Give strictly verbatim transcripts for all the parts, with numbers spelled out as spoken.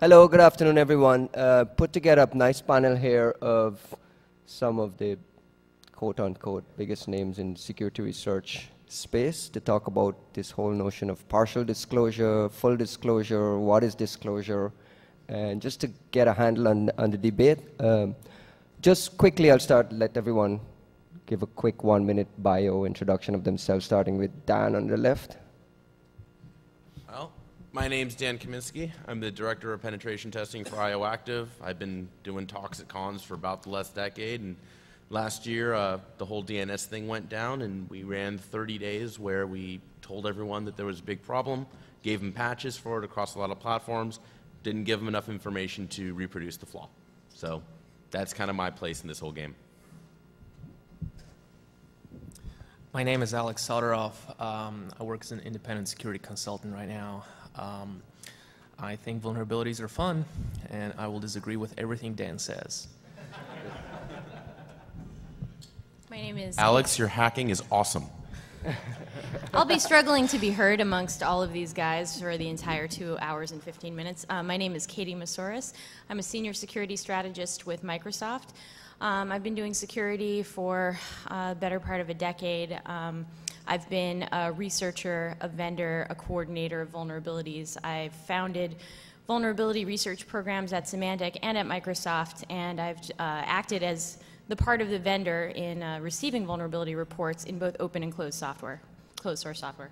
Hello, good afternoon, everyone. Uh, put together a nice panel here of some of the quote-unquote biggest names in security research space to talk about this whole notion of partial disclosure, full disclosure, what is disclosure, and just to get a handle on, on the debate. Um, just quickly, I'll start, let everyone give a quick one-minute bio introduction of themselves, starting with Dan on the left. Well, my name's Dan Kaminsky. I'm the Director of Penetration Testing for IOActive. I've been doing talks at cons for about the last decade, and last year uh, the whole D N S thing went down, and we ran thirty days where we told everyone that there was a big problem, gave them patches for it across a lot of platforms, didn't give them enough information to reproduce the flaw. So that's kind of my place in this whole game. My name is Alex Sodoroff. Um, I work as an independent security consultant right now. Um, I think vulnerabilities are fun, and I will disagree with everything Dan says. My name is Alex. Your hacking is awesome. I'll be struggling to be heard amongst all of these guys for the entire two hours and fifteen minutes. Uh, my name is Katie Masouris. I'm a senior security strategist with Microsoft. Um, I've been doing security for uh, the better part of a decade. Um, I've been a researcher, a vendor, a coordinator of vulnerabilities. I've founded vulnerability research programs at Symantec and at Microsoft, and I've uh, acted as the part of the vendor in uh, receiving vulnerability reports in both open and closed software, closed source software.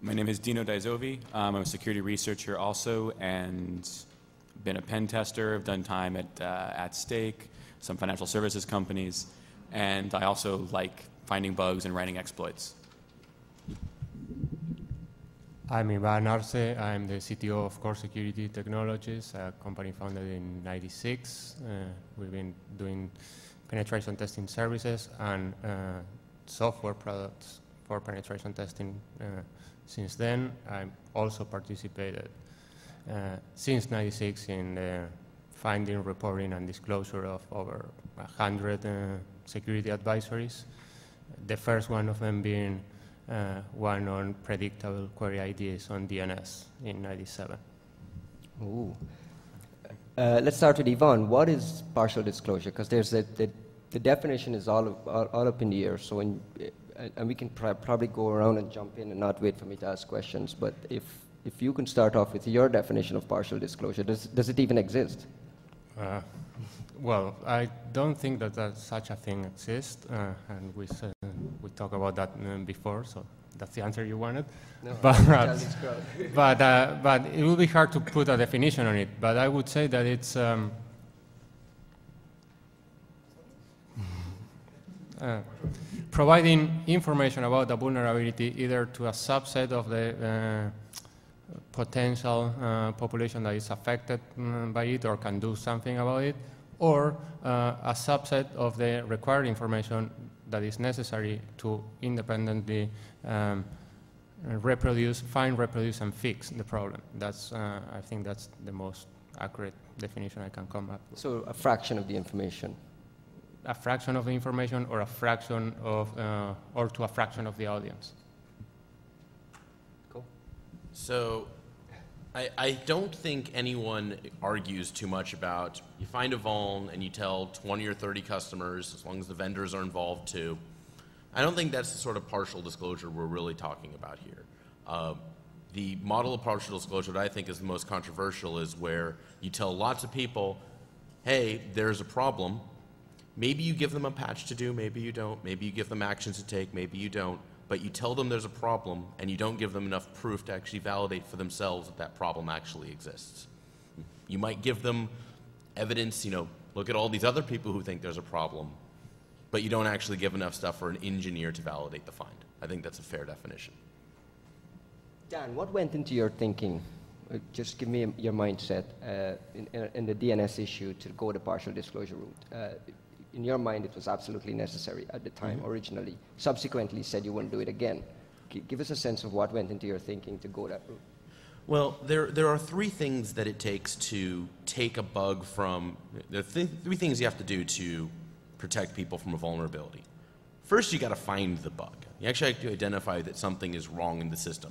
My name is Dino Dai Zovi. Um, I'm a security researcher also, and been a pen tester. I've done time at, uh, at Stake, some financial services companies, and I also like finding bugs and writing exploits. I'm Ivan Arce. I'm the C T O of Core Security Technologies, a company founded in ninety-six. Uh, we've been doing penetration testing services and uh, software products for penetration testing uh, since then. I've also participated Uh, since ninety-six in the finding, reporting, and disclosure of over one hundred uh, security advisories, the first one of them being uh, one on predictable query I Ds on D N S in ninety-seven. Ooh. Uh, let's start with Ivan. What is partial disclosure? Because there's a, the, the definition is all, of, all, all up in the air, so in, uh, and we can pr probably go around and jump in and not wait for me to ask questions, but if If you can start off with your definition of partial disclosure, does, does it even exist? Uh, well, I don't think that, that such a thing exists, uh, and we, uh, we talked about that um, before, so that's the answer you wanted. No, but uh, but, uh, but it will be hard to put a definition on it, but I would say that it's... Um, uh, providing information about the vulnerability either to a subset of the... Uh, potential uh, population that is affected mm, by it or can do something about it, or uh, a subset of the required information that is necessary to independently um, reproduce, find, reproduce, and fix the problem. That's, uh, I think that's the most accurate definition I can come up with. So a fraction of the information? A fraction of the information or a fraction of, uh, or to a fraction of the audience. So I, I don't think anyone argues too much about you find a vuln and you tell twenty or thirty customers, as long as the vendors are involved too. I don't think that's the sort of partial disclosure we're really talking about here. Uh, the model of partial disclosure that I think is the most controversial is where you tell lots of people, hey, there's a problem. Maybe you give them a patch to do, maybe you don't. Maybe you give them actions to take, maybe you don't. But you tell them there's a problem, and you don't give them enough proof to actually validate for themselves that that problem actually exists. You might give them evidence, you know, look at all these other people who think there's a problem, but you don't actually give enough stuff for an engineer to validate the find. I think that's a fair definition. Dan, what went into your thinking? Just give me your mindset uh, in, in the D N S issue to go the partial disclosure route. Uh, In your mind, it was absolutely necessary at the time, mm-hmm. originally. Subsequently said you wouldn't do it again. G give us a sense of what went into your thinking to go that route. Well, there, there are three things that it takes to take a bug from... There are th three things you have to do to protect people from a vulnerability. First, you got to find the bug. You actually have to identify that something is wrong in the system.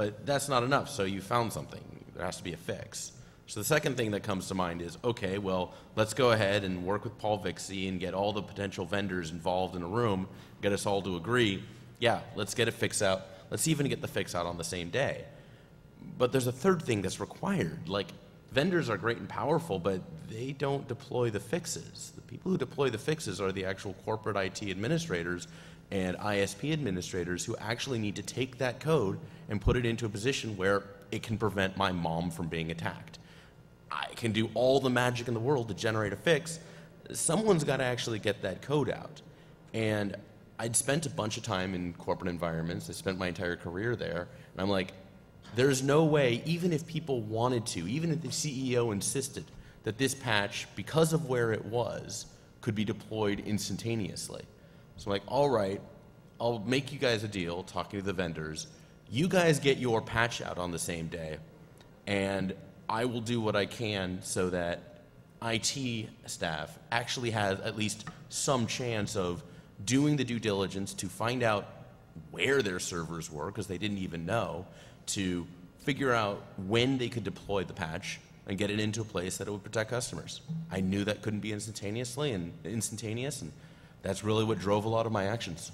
But that's not enough, so you found something. There has to be a fix. So the second thing that comes to mind is, okay, well, let's go ahead and work with Paul Vixie and get all the potential vendors involved in a room, get us all to agree, yeah, let's get a fix out. Let's even get the fix out on the same day. But there's a third thing that's required. Like, vendors are great and powerful, but they don't deploy the fixes. The people who deploy the fixes are the actual corporate I T administrators and I S P administrators who actually need to take that code and put it into a position where it can prevent my mom from being attacked. I can do all the magic in the world to generate a fix. Someone's got to actually get that code out. And I'd spent a bunch of time in corporate environments. I spent my entire career there. And I'm like, there's no way, even if people wanted to, even if the C E O insisted that this patch, because of where it was, could be deployed instantaneously. So I'm like, all right, I'll make you guys a deal, talking to the vendors. You guys get your patch out on the same day, and I will do what I can so that I T staff actually has at least some chance of doing the due diligence to find out where their servers were, because they didn't even know, to figure out when they could deploy the patch and get it into a place that it would protect customers. I knew that couldn't be instantaneously and instantaneous, and that's really what drove a lot of my actions.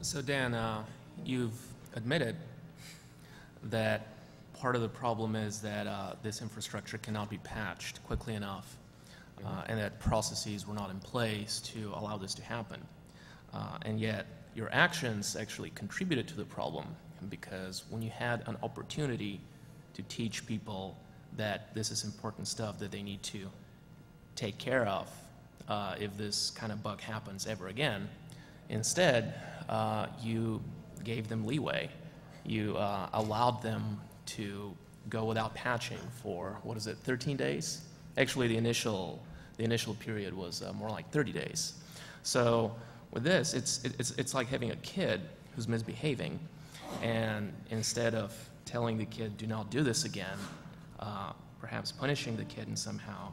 So Dan, uh, you've admitted that part of the problem is that uh, this infrastructure cannot be patched quickly enough, uh, and that processes were not in place to allow this to happen. Uh, and yet, your actions actually contributed to the problem, because when you had an opportunity to teach people that this is important stuff that they need to take care of uh, if this kind of bug happens ever again, instead uh, you gave them leeway. You uh, allowed them to go without patching for, what is it, thirteen days? Actually, the initial, the initial period was uh, more like thirty days. So, with this, it's, it's, it's like having a kid who's misbehaving, and instead of telling the kid, do not do this again, uh, perhaps punishing the kid in somehow,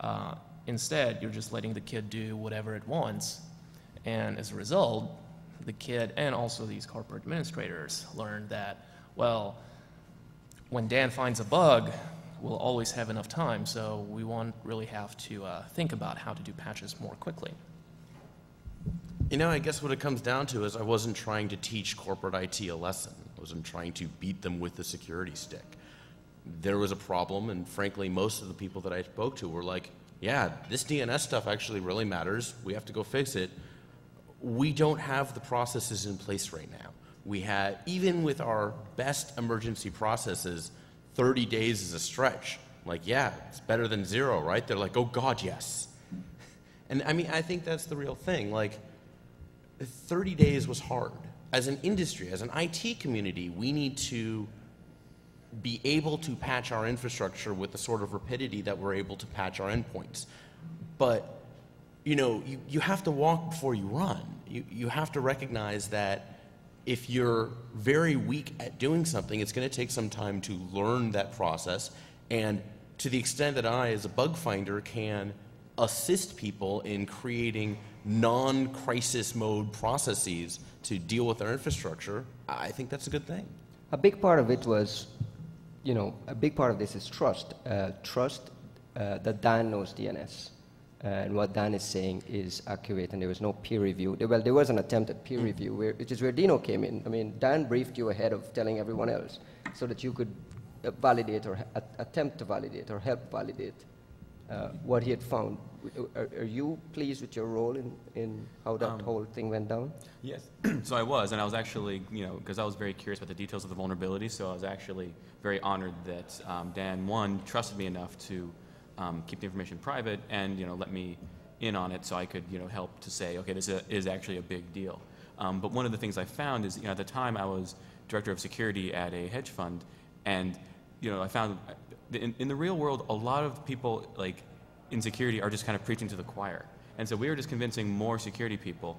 uh, instead you're just letting the kid do whatever it wants, and as a result, the kid and also these corporate administrators learned that, well, when Dan finds a bug, we'll always have enough time, so we won't really have to uh, think about how to do patches more quickly. You know, I guess what it comes down to is I wasn't trying to teach corporate I T a lesson. I wasn't trying to beat them with the security stick. There was a problem, and frankly, most of the people that I spoke to were like, yeah, this D N S stuff actually really matters. We have to go fix it. We don't have the processes in place right now. We had, even with our best emergency processes, thirty days is a stretch. I'm like, yeah, it's better than zero, right? They're like, oh God, yes. And I mean, I think that's the real thing. Like, thirty days was hard. As an industry, as an I T community, we need to be able to patch our infrastructure with the sort of rapidity that we're able to patch our endpoints. But, you know, you, you have to walk before you run. You, you have to recognize that if you're very weak at doing something, it's going to take some time to learn that process. And to the extent that I, as a bug finder, can assist people in creating non-crisis mode processes to deal with our infrastructure, I think that's a good thing. A big part of it was, you know, a big part of this is trust. Uh, trust uh, that Dan knows D N S. Uh, and what Dan is saying is accurate, and there was no peer review. Well, there was an attempt at peer review, where, which is where Dino came in. I mean, Dan briefed you ahead of telling everyone else so that you could validate or attempt to validate or help validate Uh, what he had found. Are, are you pleased with your role in, in how that um, whole thing went down? Yes, so I was, and I was actually, you know, because I was very curious about the details of the vulnerability, so I was actually very honored that um, Dan, one, trusted me enough to um, keep the information private and, you know, let me in on it so I could, you know, help to say, okay, this is, a, is actually a big deal. Um, but one of the things I found is, you know, at the time I was director of security at a hedge fund, and, you know, I found, In, in the real world, a lot of people like in security are just kind of preaching to the choir. And so we were just convincing more security people,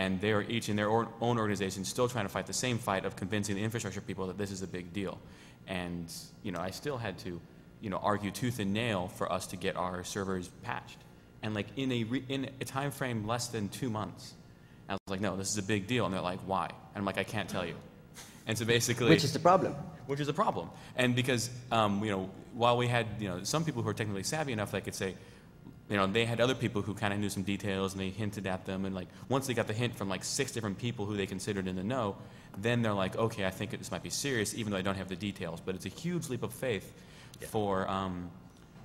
and they are each in their own organization still trying to fight the same fight of convincing the infrastructure people that this is a big deal. And, you know, I still had to, you know, argue tooth and nail for us to get our servers patched. And like in a, re in a time frame less than two months, I was like, no, this is a big deal. And they're like, why? And I'm like, I can't tell you. And so basically, which is the problem. Which is the problem. And because um, you know, while we had you know some people who were technically savvy enough, that could say, you know, they had other people who kind of knew some details and they hinted at them. And like once they got the hint from like six different people who they considered in the know, then they're like, okay, I think this might be serious, even though I don't have the details. But it's a huge leap of faith yeah. for um,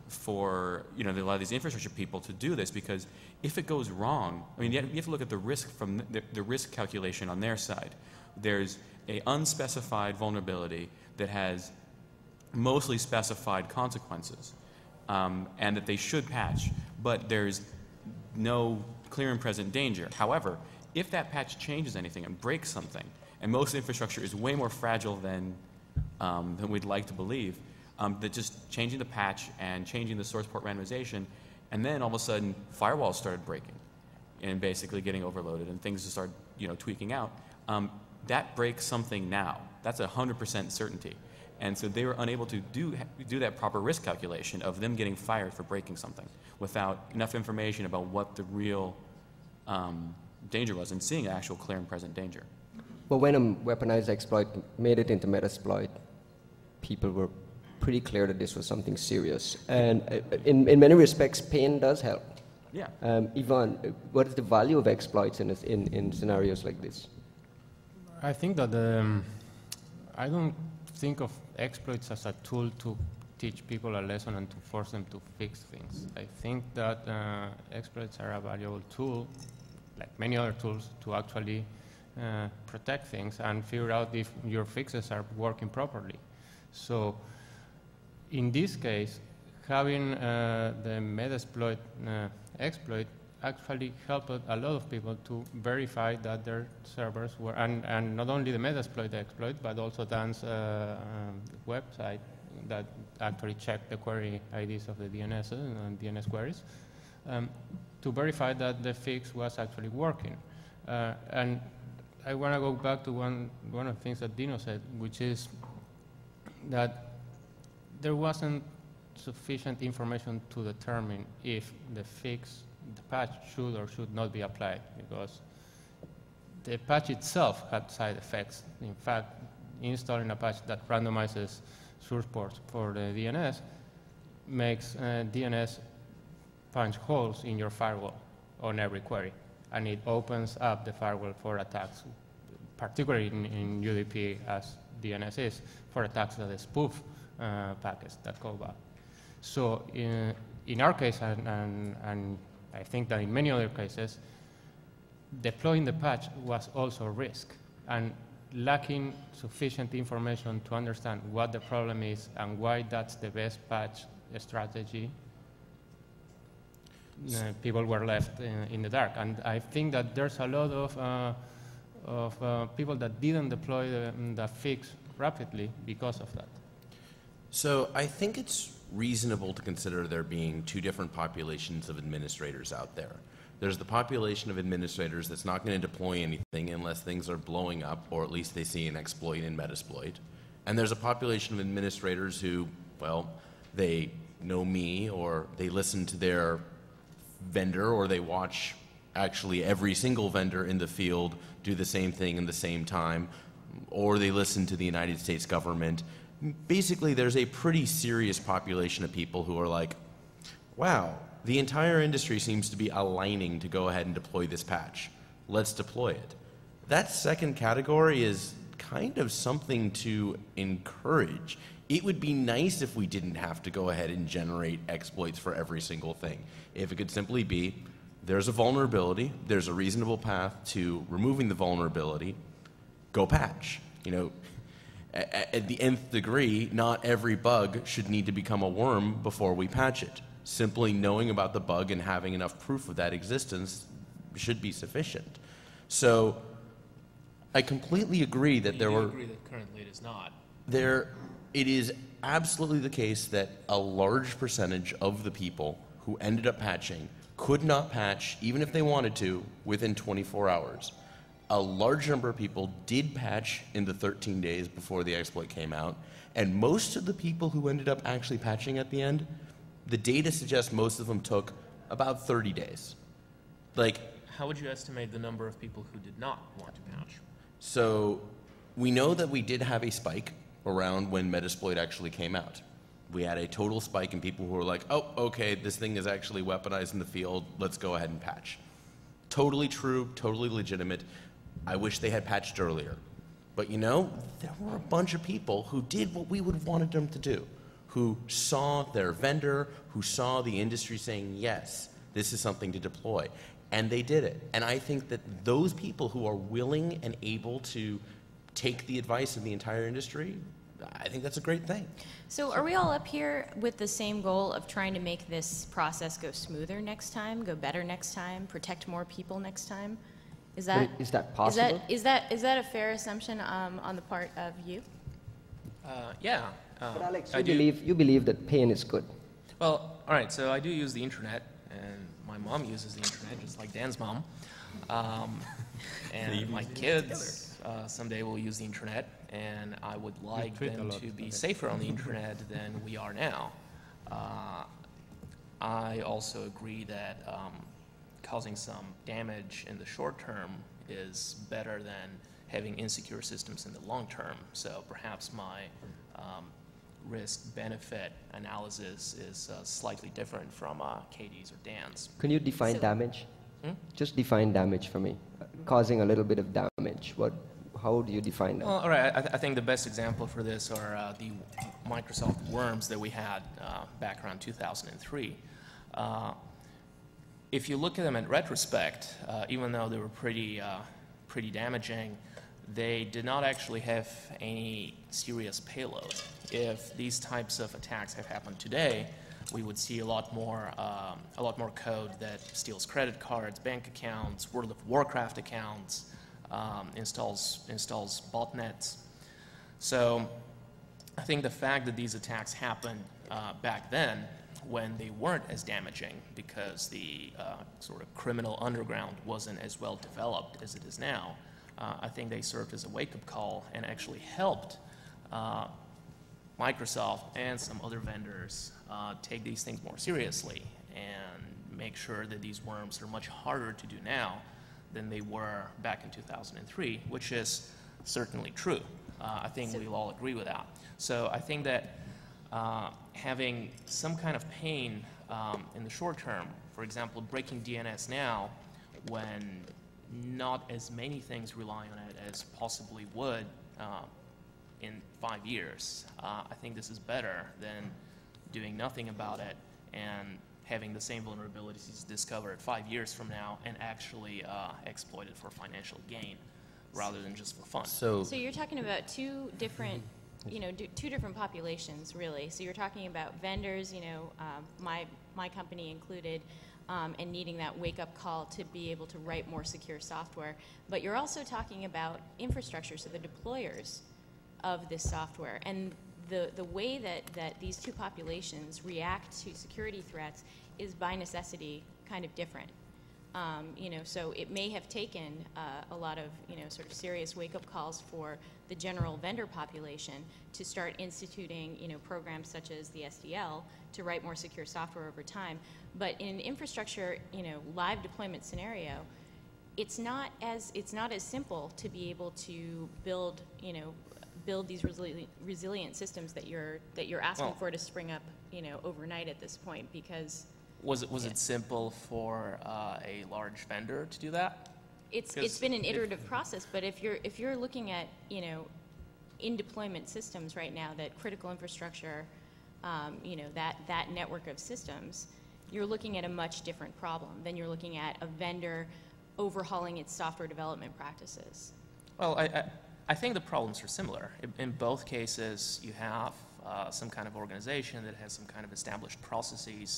for you know a lot of these infrastructure people to do this, because if it goes wrong, I mean, you have to look at the risk from the, the risk calculation on their side. There's an unspecified vulnerability that has mostly specified consequences, um, and that they should patch, but there's no clear and present danger. However, if that patch changes anything and breaks something, and most infrastructure is way more fragile than um, than we'd like to believe, um, that just changing the patch and changing the source port randomization, and then all of a sudden firewalls started breaking and basically getting overloaded, and things just start you know tweaking out. Um, that breaks something now. That's a hundred percent certainty, and so they were unable to do do that proper risk calculation of them getting fired for breaking something without enough information about what the real um, danger was and seeing actual clear and present danger. Well, when a weaponized exploit made it into Metasploit, people were pretty clear that this was something serious. And in, in many respects, pain does help. Yeah. Um, Ivan, what is the value of exploits in, in, in scenarios like this? I think that um, I don't think of exploits as a tool to teach people a lesson and to force them to fix things. I think that uh, exploits are a valuable tool, like many other tools, to actually Uh, protect things and figure out if your fixes are working properly. So in this case, having uh, the Metasploit uh, exploit actually helped a lot of people to verify that their servers were, and, and not only the Metasploit exploit, but also Dan's uh, um, website that actually checked the query I Ds of the D N S and D N S queries, um, to verify that the fix was actually working. Uh, and I want to go back to one, one of the things that Dino said, which is that there wasn't sufficient information to determine if the fix, the patch should or should not be applied, because the patch itself had side effects. In fact, installing a patch that randomizes source ports for the D N S makes uh, D N S punch holes in your firewall on every query. And it opens up the firewall for attacks, particularly in, in U D P as D N S is, for attacks that spoof uh, packets that go back. So in, in our case, and, and, and I think that in many other cases, deploying the patch was also a risk. And lacking sufficient information to understand what the problem is and why that's the best patch strategy, Uh, people were left in, in the dark. And I think that there's a lot of, uh, of uh, people that didn't deploy the, the fix rapidly because of that. So I think it's reasonable to consider there being two different populations of administrators out there. There's the population of administrators that's not going to deploy anything unless things are blowing up, or at least they see an exploit in Metasploit. And there's a population of administrators who, well, they know me, or they listen to their vendor, or they watch actually every single vendor in the field do the same thing in the same time, or they listen to the United States government. Basically, there's a pretty serious population of people who are like, wow, the entire industry seems to be aligning to go ahead and deploy this patch. Let's deploy it. That second category is kind of something to encourage. It would be nice if we didn't have to go ahead and generate exploits for every single thing. If it could simply be, there's a vulnerability, there's a reasonable path to removing the vulnerability, go patch. You know, at the nth degree, not every bug should need to become a worm before we patch it. Simply knowing about the bug and having enough proof of that existence should be sufficient. So I completely agree that there were... I agree that currently it is not. There... It is absolutely the case that a large percentage of the people who ended up patching could not patch, even if they wanted to, within twenty-four hours. A large number of people did patch in the thirteen days before the exploit came out, and most of the people who ended up actually patching at the end, the data suggests most of them took about thirty days. Like, how would you estimate the number of people who did not want to patch? So we know that we did have a spike around when Metasploit actually came out. We had a total spike in people who were like, oh, okay, this thing is actually weaponized in the field, let's go ahead and patch. Totally true, totally legitimate. I wish they had patched earlier. But you know, there were a bunch of people who did what we would have wanted them to do, who saw their vendor, who saw the industry saying, yes, this is something to deploy. And they did it. And I think that those people who are willing and able to take the advice of the entire industry, I think that's a great thing. So are we all up here with the same goal of trying to make this process go smoother next time, go better next time, protect more people next time? Is that, is that possible? Is that, is that, is that a fair assumption um, on the part of you? Uh, yeah. Uh, but Alex, you believe, you believe that pain is good. Well, all right, so I do use the internet, and my mom uses the internet, just like Dan's mom. Um, and my kids Uh, someday we'll use the internet, and I would like them to be safer on the internet than we are now. Uh, I also agree that um, causing some damage in the short term is better than having insecure systems in the long term. So perhaps my um, risk-benefit analysis is uh, slightly different from uh, Katie's or Dan's. Can you define so, damage? Hmm? Just define damage for me. Uh, causing a little bit of damage. What? How do you define that? Well, all right, I, th I think the best example for this are uh, the Microsoft worms that we had uh, back around two thousand three. Uh, if you look at them in retrospect, uh, even though they were pretty, uh, pretty damaging, they did not actually have any serious payload. If these types of attacks have happened today, we would see a lot more, um, a lot more code that steals credit cards, bank accounts, World of Warcraft accounts. Um, installs installs botnets. So I think the fact that these attacks happened uh, back then, when they weren't as damaging because the uh, sort of criminal underground wasn't as well developed as it is now, uh, I think they served as a wake-up call and actually helped uh, Microsoft and some other vendors uh, take these things more seriously and make sure that these worms are much harder to do now than they were back in two thousand three, which is certainly true. Uh, I think so, we'll all agree with that. So I think that uh, having some kind of pain um, in the short term, for example, breaking D N S now when not as many things rely on it as possibly would uh, in five years, uh, I think this is better than doing nothing about it and having the same vulnerabilities discovered five years from now and actually uh, exploited for financial gain rather than just for fun. So, so you're talking about two different, you know, d two different populations, really. So you're talking about vendors, you know, um, my, my company included, um, and needing that wake-up call to be able to write more secure software. But you're also talking about infrastructure, so the deployers of this software. And The, the way that, that these two populations react to security threats is by necessity kind of different. Um, you know, so it may have taken uh, a lot of, you know, sort of serious wake-up calls for the general vendor population to start instituting, you know, programs such as the S D L to write more secure software over time. But in an infrastructure, you know, live deployment scenario, it's not as, it's not as simple to be able to build, you know, build these resilient, resilient systems that you're that you're asking well, for to spring up, you know, overnight at this point because was it was yeah. it simple for uh, a large vendor to do that? It's it's been an iterative process, but if you're if you're looking at, you know, in deployment systems right now, that critical infrastructure, um, you know, that that network of systems, you're looking at a much different problem than you're looking at a vendor overhauling its software development practices. Well, I. I I think the problems are similar. In both cases, you have uh, some kind of organization that has some kind of established processes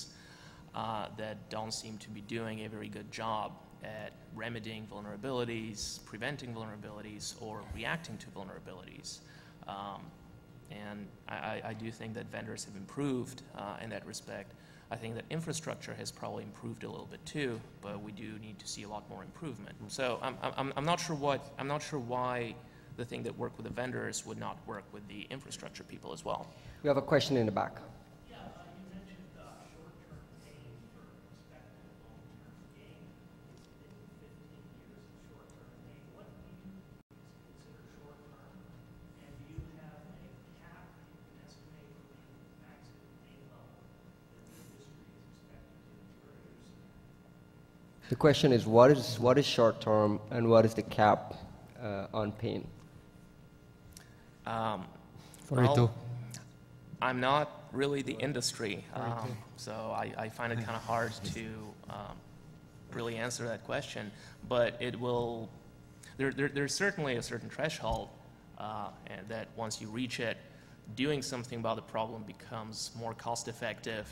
uh, that don't seem to be doing a very good job at remedying vulnerabilities, preventing vulnerabilities, or reacting to vulnerabilities. Um, and I, I do think that vendors have improved uh, in that respect. I think that infrastructure has probably improved a little bit too, but we do need to see a lot more improvement. So I'm, I'm, I'm not sure what, I'm not sure why the thing that worked with the vendors would not work with the infrastructure people as well. We have a question in the back. Yeah, uh, you mentioned uh, short-term pain for respect to long-term gain. It's been fifteen years of short-term pain. What do you consider short-term The question is, what is, what is short-term and what is the cap uh, on pain? Um, well, I'm not really the industry, um, so I, I find it kind of hard to um, really answer that question. But it will, there, there, there's certainly a certain threshold uh, and that once you reach it, doing something about the problem becomes more cost-effective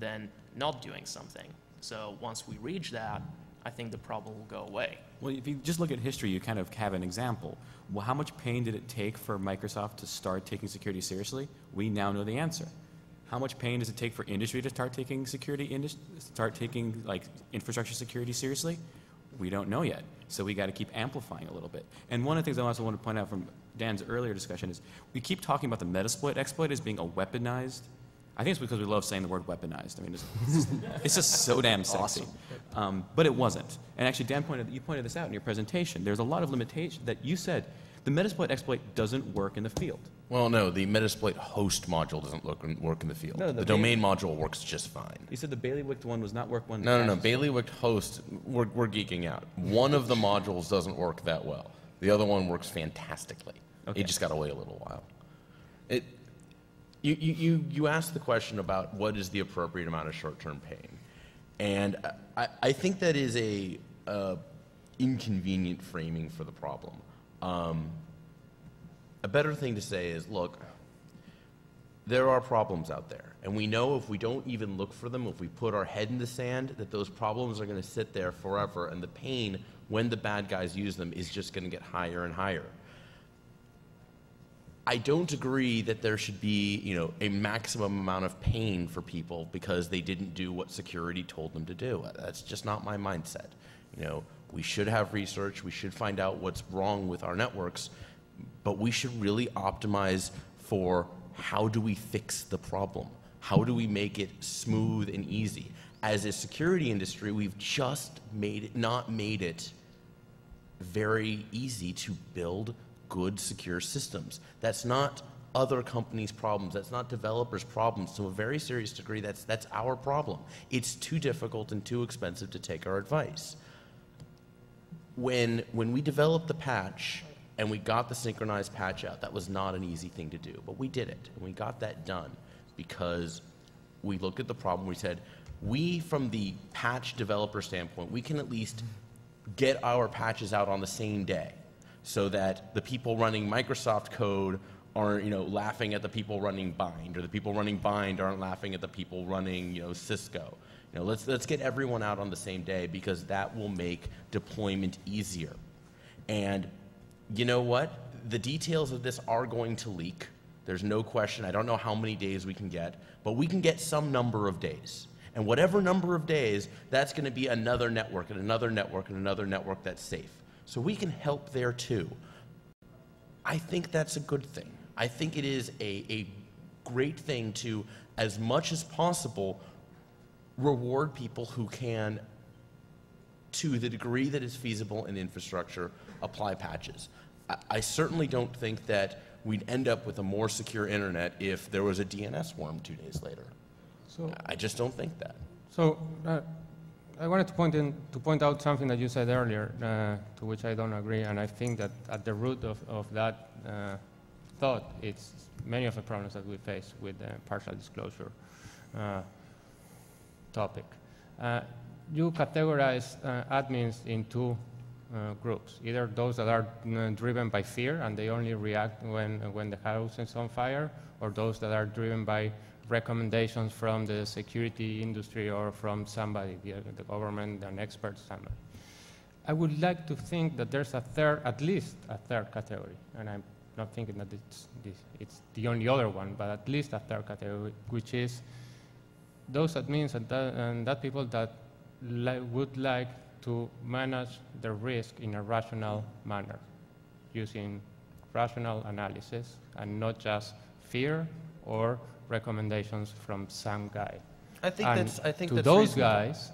than not doing something. So once we reach that, I think the problem will go away. Well, if you just look at history, you kind of have an example. Well, how much pain did it take for Microsoft to start taking security seriously? We now know the answer. How much pain does it take for industry to start taking security, start taking like infrastructure security seriously? We don't know yet. So we got to keep amplifying a little bit. And one of the things I also want to point out from Dan's earlier discussion is we keep talking about the Metasploit exploit as being a weaponized. I think it's because we love saying the word weaponized. I mean, it's, it's, just, it's just so damn sexy. Awesome. Um, but it wasn't. And actually, Dan, pointed, you pointed this out in your presentation. There's a lot of limitation that you said the Metasploit exploit doesn't work in the field. Well, no, the Metasploit host module doesn't look, work in the field. No, the the domain module works just fine. You said the bailiwicked one was not work one. No, no, no, bailiwicked host, we're, we're geeking out. One of the modules doesn't work that well. The other one works fantastically. Okay. It just got away a little while. It, You, you, you asked the question about what is the appropriate amount of short-term pain. And I, I think that is a, a inconvenient framing for the problem. Um, a better thing to say is, look, there are problems out there. And we know if we don't even look for them, if we put our head in the sand, that those problems are going to sit there forever. And the pain, when the bad guys use them, is just going to get higher and higher. I don't agree that there should be, you know, a maximum amount of pain for people because they didn't do what security told them to do. That's just not my mindset. You know, we should have research, we should find out what's wrong with our networks, but we should really optimize for how do we fix the problem? How do we make it smooth and easy? As a security industry, we've just made it, not made it very easy to build good, secure systems. That's not other companies' problems. That's not developers' problems. To a very serious degree, that's, that's our problem. It's too difficult and too expensive to take our advice. When, when we developed the patch and we got the synchronized patch out, that was not an easy thing to do, but we did it. And we got that done because we looked at the problem. We said, we, from the patch developer standpoint, we can at least get our patches out on the same day, so that the people running Microsoft code aren't, you know, laughing at the people running Bind, or the people running Bind aren't laughing at the people running, you know, Cisco. You know, let's, let's get everyone out on the same day because that will make deployment easier. And you know what? The details of this are going to leak. There's no question. I don't know how many days we can get, but we can get some number of days. And whatever number of days, that's going to be another network and another network and another network that's safe. So we can help there too. I think that's a good thing. I think it is a, a great thing to, as much as possible, reward people who can, to the degree that is feasible in infrastructure, apply patches. I, I certainly don't think that we'd end up with a more secure internet if there was a D N S worm two days later. So I just don't think that. So. Uh I wanted to point, in, to point out something that you said earlier, uh, to which I don't agree, and I think that at the root of, of that uh, thought, it's many of the problems that we face with the partial disclosure uh, topic. Uh, you categorize uh, admins in two uh, groups, either those that are uh, driven by fear and they only react when, when the house is on fire, or those that are driven by recommendations from the security industry or from somebody, the, the government, an expert, somebody. I would like to think that there's a third, at least a third category, and I'm not thinking that it's, this, it's the only other one, but at least a third category, which is those admins and that, and that people that li would like to manage the risk in a rational manner, using rational analysis and not just fear or recommendations from some guy. I think and that's. I think to that's those reasonable. Guys,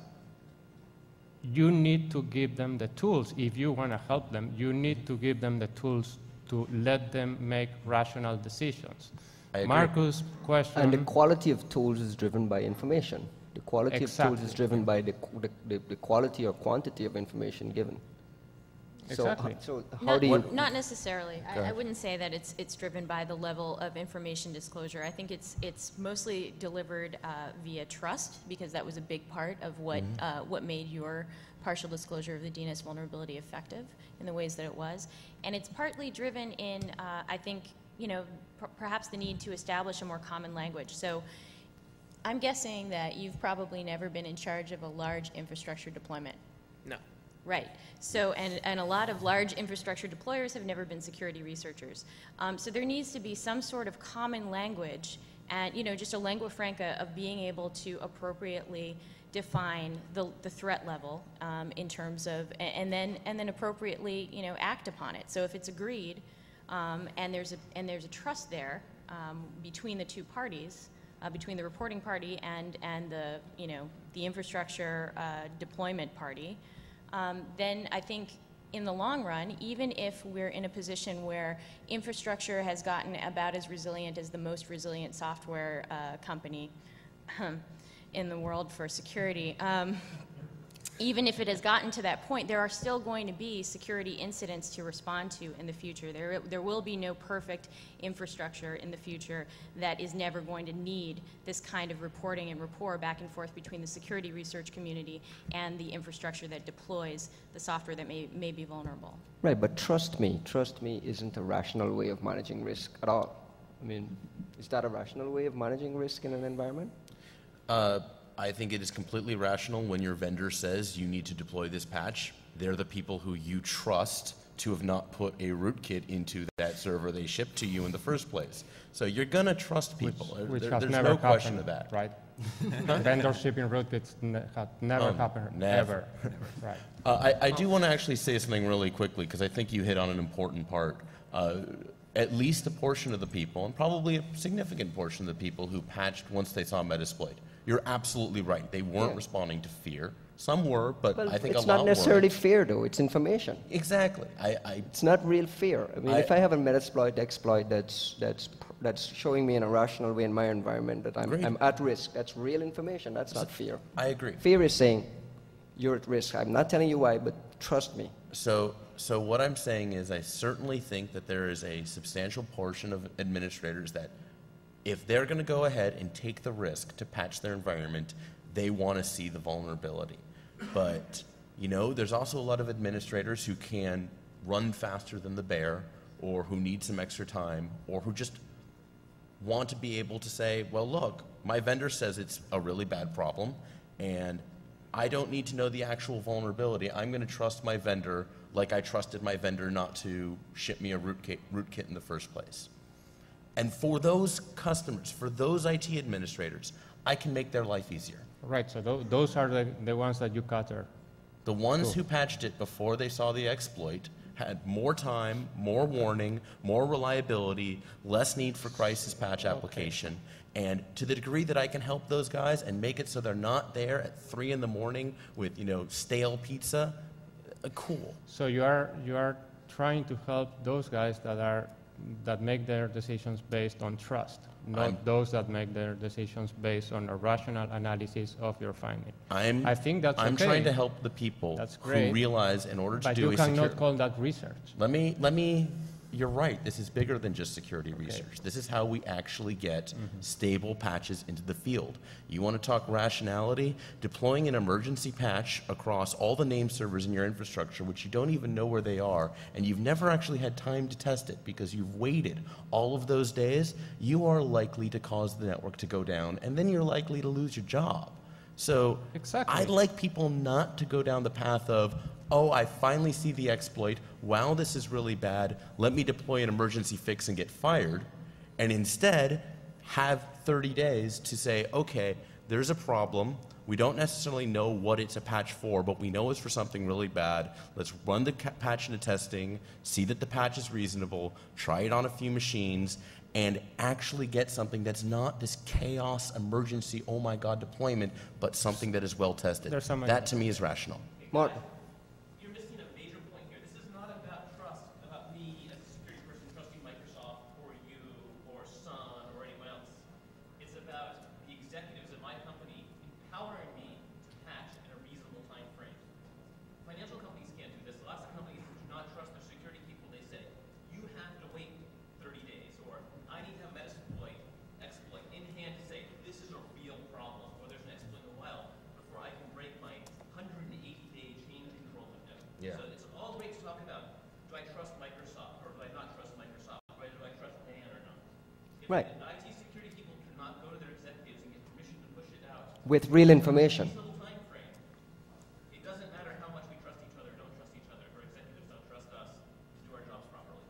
you need to give them the tools. If you want to help them, you need to give them the tools to let them make rational decisions. Marcus' question. And the quality of tools is driven by information. The quality exactly. of tools is driven by the, the, the quality or quantity of information given. Exactly. So, so how not, do you... Not necessarily. I, I wouldn't say that it's, it's driven by the level of information disclosure. I think it's, it's mostly delivered uh, via trust, because that was a big part of what, mm-hmm. uh, what made your partial disclosure of the D N S vulnerability effective in the ways that it was. And it's partly driven in, uh, I think, you know, per perhaps the need to establish a more common language. So I'm guessing that you've probably never been in charge of a large infrastructure deployment. No. Right. So, and, and a lot of large infrastructure deployers have never been security researchers. Um, so there needs to be some sort of common language and, you know, just a lingua franca of being able to appropriately define the, the threat level um, in terms of, and then, and then appropriately, you know, act upon it. So if it's agreed um, and, there's a, and there's a trust there um, between the two parties, Uh, between the reporting party and and the you know the infrastructure uh, deployment party, um, then I think in the long run, even if we're in a position where infrastructure has gotten about as resilient as the most resilient software uh, company in the world for security, um, even if it has gotten to that point, there are still going to be security incidents to respond to in the future. There, there will be no perfect infrastructure in the future that is never going to need this kind of reporting and rapport back and forth between the security research community and the infrastructure that deploys the software that may, may be vulnerable. Right, but trust me, trust me isn't a rational way of managing risk at all. I mean, is that a rational way of managing risk in an environment? Uh, I think it is completely rational when your vendor says you need to deploy this patch. They're the people who you trust to have not put a rootkit into that server they shipped to you in the first place. So you're going to trust people. Which, which there, there's never no happened, question of that. Right? Vendor shipping rootkits ne had never um, happened. Never. Ever. Right. Uh, I, I do want to actually say something really quickly, because I think you hit on an important part. Uh, at least a portion of the people, and probably a significant portion of the people who patched once they saw Metasploit. You're absolutely right. They weren't yeah. responding to fear. Some were, but well, I think a lot were. It's not necessarily weren't. fear, though. It's information. Exactly. I, I, it's not real fear. I mean, I, if I have a Metasploit exploit that's, that's, that's showing me in a rational way in my environment that I'm, I'm at risk, that's real information. That's so, not fear. I agree. Fear is saying, you're at risk. I'm not telling you why, but trust me. So, so what I'm saying is I certainly think that there is a substantial portion of administrators that if they're going to go ahead and take the risk to patch their environment, they want to see the vulnerability. But, you know, there's also a lot of administrators who can run faster than the bear, or who need some extra time, or who just want to be able to say, well, look, my vendor says it's a really bad problem, and I don't need to know the actual vulnerability. I'm going to trust my vendor like I trusted my vendor not to ship me a rootkit, rootkit in the first place. And for those customers, for those I T administrators, I can make their life easier. Right, so th those are the, the ones that you cater. The ones cool. who patched it before they saw the exploit had more time, more warning, more reliability, less need for crisis patch application. Okay. And to the degree that I can help those guys and make it so they're not there at three in the morning with, you know, stale pizza, uh, cool. So you are, you are trying to help those guys that are that make their decisions based on trust, not I'm, those that make their decisions based on a rational analysis of your finding. I'm, I think that's I'm okay. trying to help the people that's great, who realize in order to do a security... But you cannot call that research. Let me, let me, you're right, this is bigger than just security okay. research. This is how we actually get mm-hmm. stable patches into the field. You want to talk rationality? Deploying an emergency patch across all the name servers in your infrastructure, which you don't even know where they are, and you've never actually had time to test it because you've waited all of those days, you are likely to cause the network to go down, and then you're likely to lose your job. So exactly. I'd like people not to go down the path of, oh, I finally see the exploit. Wow, this is really bad. Let me deploy an emergency fix and get fired. And instead, have thirty days to say, okay, there's a problem. We don't necessarily know what it's a patch for, but we know it's for something really bad. Let's run the patch into testing, see that the patch is reasonable, try it on a few machines, and actually get something that's not this chaos, emergency, oh my God deployment, but something that is well tested. That to me is rational. Mark. How Right. And I T security people cannot go to their executives and get permission to push it out. With real information. It doesn't matter how much we trust each other, don't trust each other, or executives don't trust us to do our jobs properly.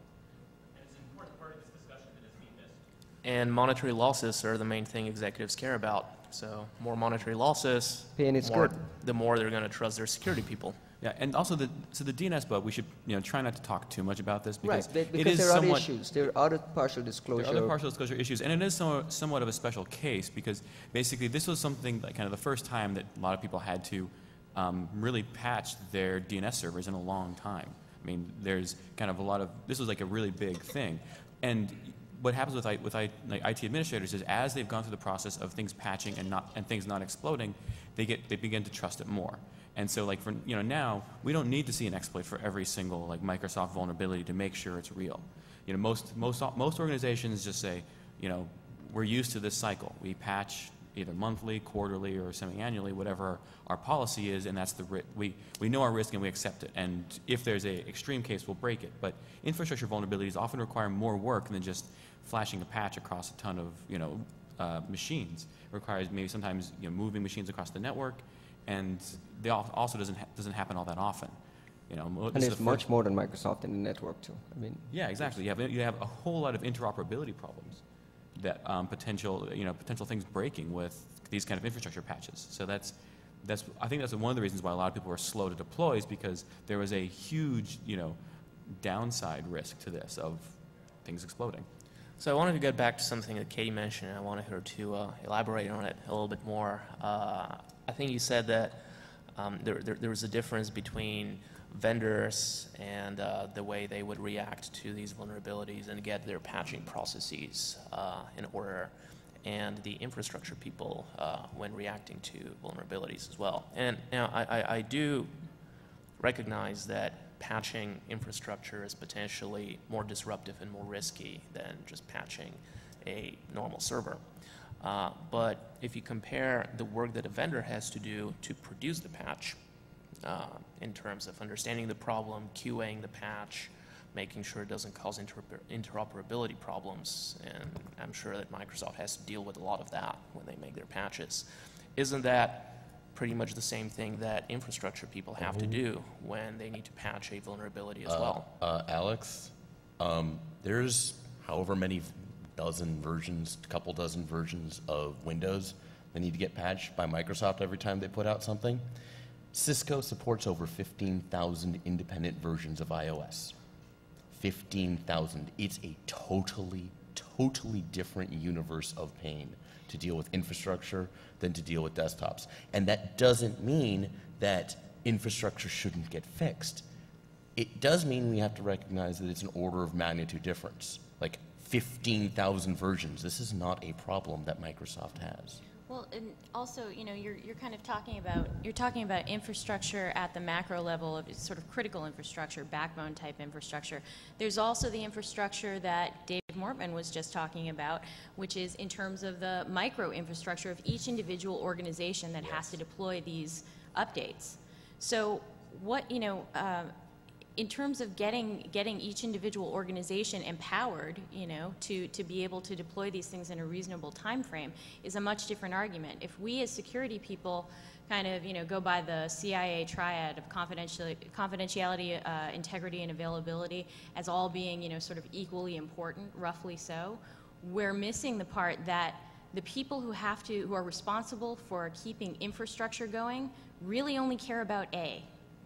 And it's an important part of this discussion that is being missed. And monetary losses are the main thing executives care about. So more monetary losses, pain is more, good. The more they're going to trust their security people. Yeah, and also the so the D N S bug. We should you know try not to talk too much about this because, right, because it is there are somewhat, issues. There are other partial disclosure. There are other partial disclosure issues, and it is somewhat, somewhat of a special case because basically this was something like kind of the first time that a lot of people had to um, really patch their D N S servers in a long time. I mean, there's kind of a lot of this was like a really big thing, and what happens with I, with I, like I T administrators is as they've gone through the process of things patching and not and things not exploding, they get they begin to trust it more. And so, like for you know, now we don't need to see an exploit for every single like Microsoft vulnerability to make sure it's real. You know, most most most organizations just say, you know, we're used to this cycle. We patch either monthly, quarterly, or semi-annually, whatever our policy is, and that's the ri we we know our risk and we accept it. And if there's a extreme case, we'll break it. But infrastructure vulnerabilities often require more work than just flashing a patch across a ton of you know uh, machines. It requires maybe sometimes you know moving machines across the network. And they also doesn't ha doesn't happen all that often, you know. And it's much more than Microsoft in the network too. I mean, yeah, exactly. You have you have a whole lot of interoperability problems, that um, potential you know potential things breaking with these kind of infrastructure patches. So that's that's I think that's one of the reasons why a lot of people were slow to deploy is because there was a huge you know downside risk to this of things exploding. So I wanted to get back to something that Katie mentioned, and I wanted her to uh, elaborate on it a little bit more. Uh, I think you said that um, there, there, there was a difference between vendors and uh, the way they would react to these vulnerabilities and get their patching processes uh, in order, and the infrastructure people uh, when reacting to vulnerabilities as well. And now I, I, I do recognize that patching infrastructure is potentially more disruptive and more risky than just patching a normal server. Uh, but if you compare the work that a vendor has to do to produce the patch uh, in terms of understanding the problem, QAing the patch, making sure it doesn't cause inter interoperability problems, and I'm sure that Microsoft has to deal with a lot of that when they make their patches. Isn't that pretty much the same thing that infrastructure people have mm-hmm. to do when they need to patch a vulnerability as uh, well? Uh, Alex, um, there's however many dozen versions, a couple dozen versions of Windows that need to get patched by Microsoft every time they put out something. Cisco supports over fifteen thousand independent versions of iOS. fifteen thousand. It's a totally, totally different universe of pain to deal with infrastructure than to deal with desktops. And that doesn't mean that infrastructure shouldn't get fixed. It does mean we have to recognize that it's an order of magnitude difference. Like, fifteen thousand versions. This is not a problem that Microsoft has. Well, and also, you know, you're, you're kind of talking about, you're talking about infrastructure at the macro level of sort of critical infrastructure, backbone type infrastructure. There's also the infrastructure that David Mortman was just talking about, which is in terms of the micro infrastructure of each individual organization that yes. has to deploy these updates. So what, you know, uh, in terms of getting getting each individual organization empowered, you know, to to be able to deploy these things in a reasonable time frame is a much different argument. If we as security people kind of, you know, go by the C I A triad of confidentiality, confidentiality uh, integrity, and availability as all being, you know, sort of equally important, roughly so, we're missing the part that the people who have to, who are responsible for keeping infrastructure going really only care about A.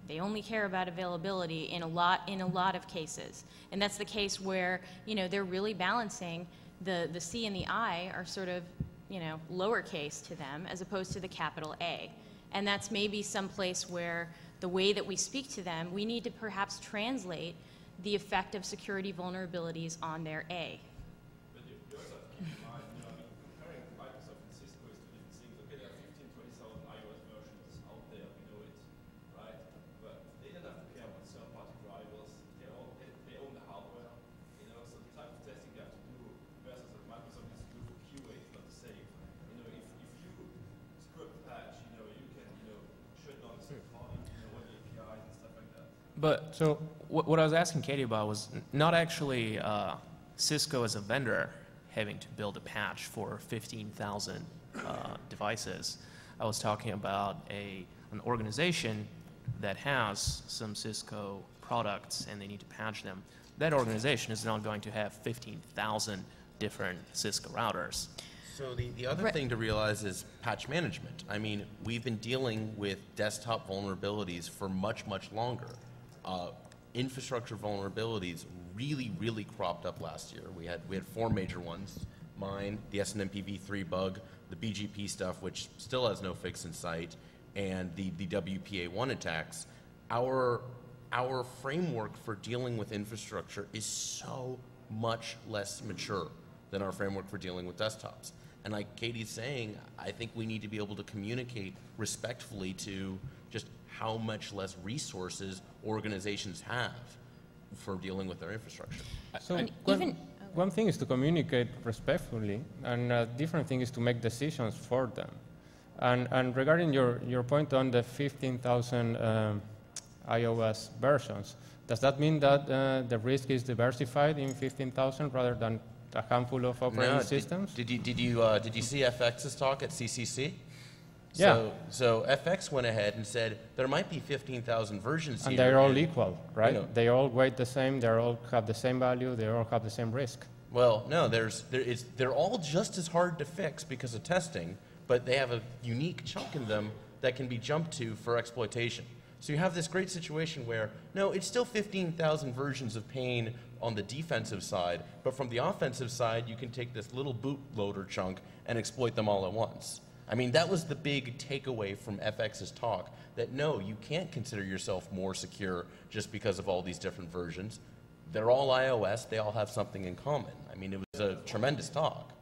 They only care about availability in a lot in a lot of cases, and that's the case where you know they're really balancing the the C and the I are sort of you know lowercase to them as opposed to the capital A, and that's maybe some place where the way that we speak to them we need to perhaps translate the effect of security vulnerabilities on their A. But so what I was asking Katie about was not actually uh, Cisco as a vendor having to build a patch for fifteen thousand uh, devices. I was talking about a, an organization that has some Cisco products and they need to patch them. That organization is not going to have fifteen thousand different Cisco routers. So the, the other right. thing to realize is patch management. I mean, we've been dealing with desktop vulnerabilities for much, much longer. Uh, infrastructure vulnerabilities really, really cropped up last year. We had, we had four major ones. Mine, the S N M P v three bug, the B G P stuff, which still has no fix in sight, and the, the W P A one attacks. Our, our framework for dealing with infrastructure is so much less mature than our framework for dealing with desktops. And like Katie's saying, I think we need to be able to communicate respectfully to just how much less resources organizations have for dealing with their infrastructure. So and one, even, oh. one thing is to communicate respectfully, and a different thing is to make decisions for them. And, and regarding your, your point on the fifteen thousand um, iOS versions, does that mean that uh, the risk is diversified in fifteen thousand rather than a handful of operating no, systems? Did, did you did you uh, did you see F X's talk at C C C? Yeah. So, so F X went ahead and said there might be fifteen thousand versions and here. And they're all equal, right? You know, they all weight the same. They all have the same value. They all have the same risk. Well, no, there's there is they're all just as hard to fix because of testing, but they have a unique chunk in them that can be jumped to for exploitation. So you have this great situation where, no, it's still fifteen thousand versions of pain on the defensive side, but from the offensive side, you can take this little bootloader chunk and exploit them all at once. I mean, that was the big takeaway from F X's talk, that no, you can't consider yourself more secure just because of all these different versions. They're all iOS, they all have something in common. I mean, it was a tremendous talk.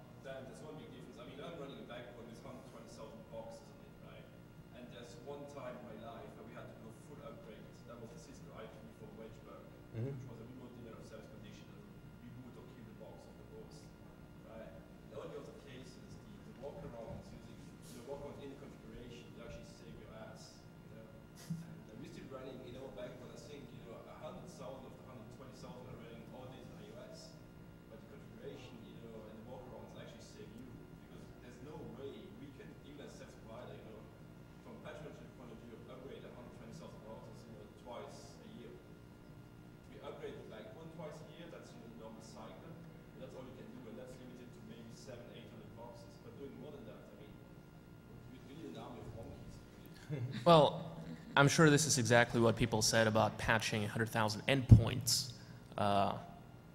Well, I'm sure this is exactly what people said about patching one hundred thousand endpoints uh,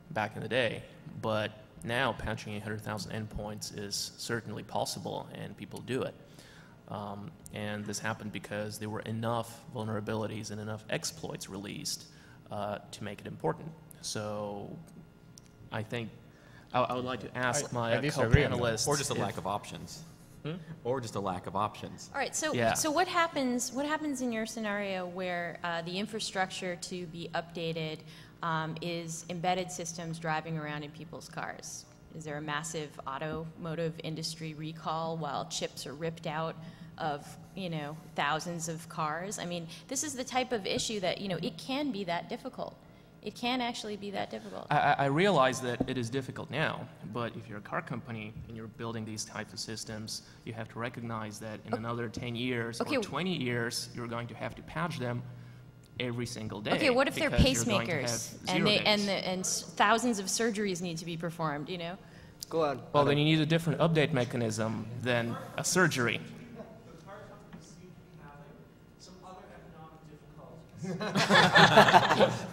back in the day, but now patching one hundred thousand endpoints is certainly possible, and people do it. Um, and this happened because there were enough vulnerabilities and enough exploits released uh, to make it important. So I think I, I would like to ask I, my co-panelists. Or just a lack of options. Hmm? Or just a lack of options. All right. So, yeah. so what happens? What happens in your scenario where uh, the infrastructure to be updated um, is embedded systems driving around in people's cars? Is there a massive automotive industry recall while chips are ripped out of you know thousands of cars? I mean, this is the type of issue that you know it can be that difficult. It can actually be that difficult. I, I realize that it is difficult now, but if you're a car company and you're building these types of systems, you have to recognize that in okay. another ten years okay. or twenty years, you're going to have to patch them every single day. Okay, what if they're pacemakers and, they, and, the, and thousands of surgeries need to be performed, you know? Go on. Well, then you need a different update mechanism than a surgery. The car companies seem to be having some other economic difficulties.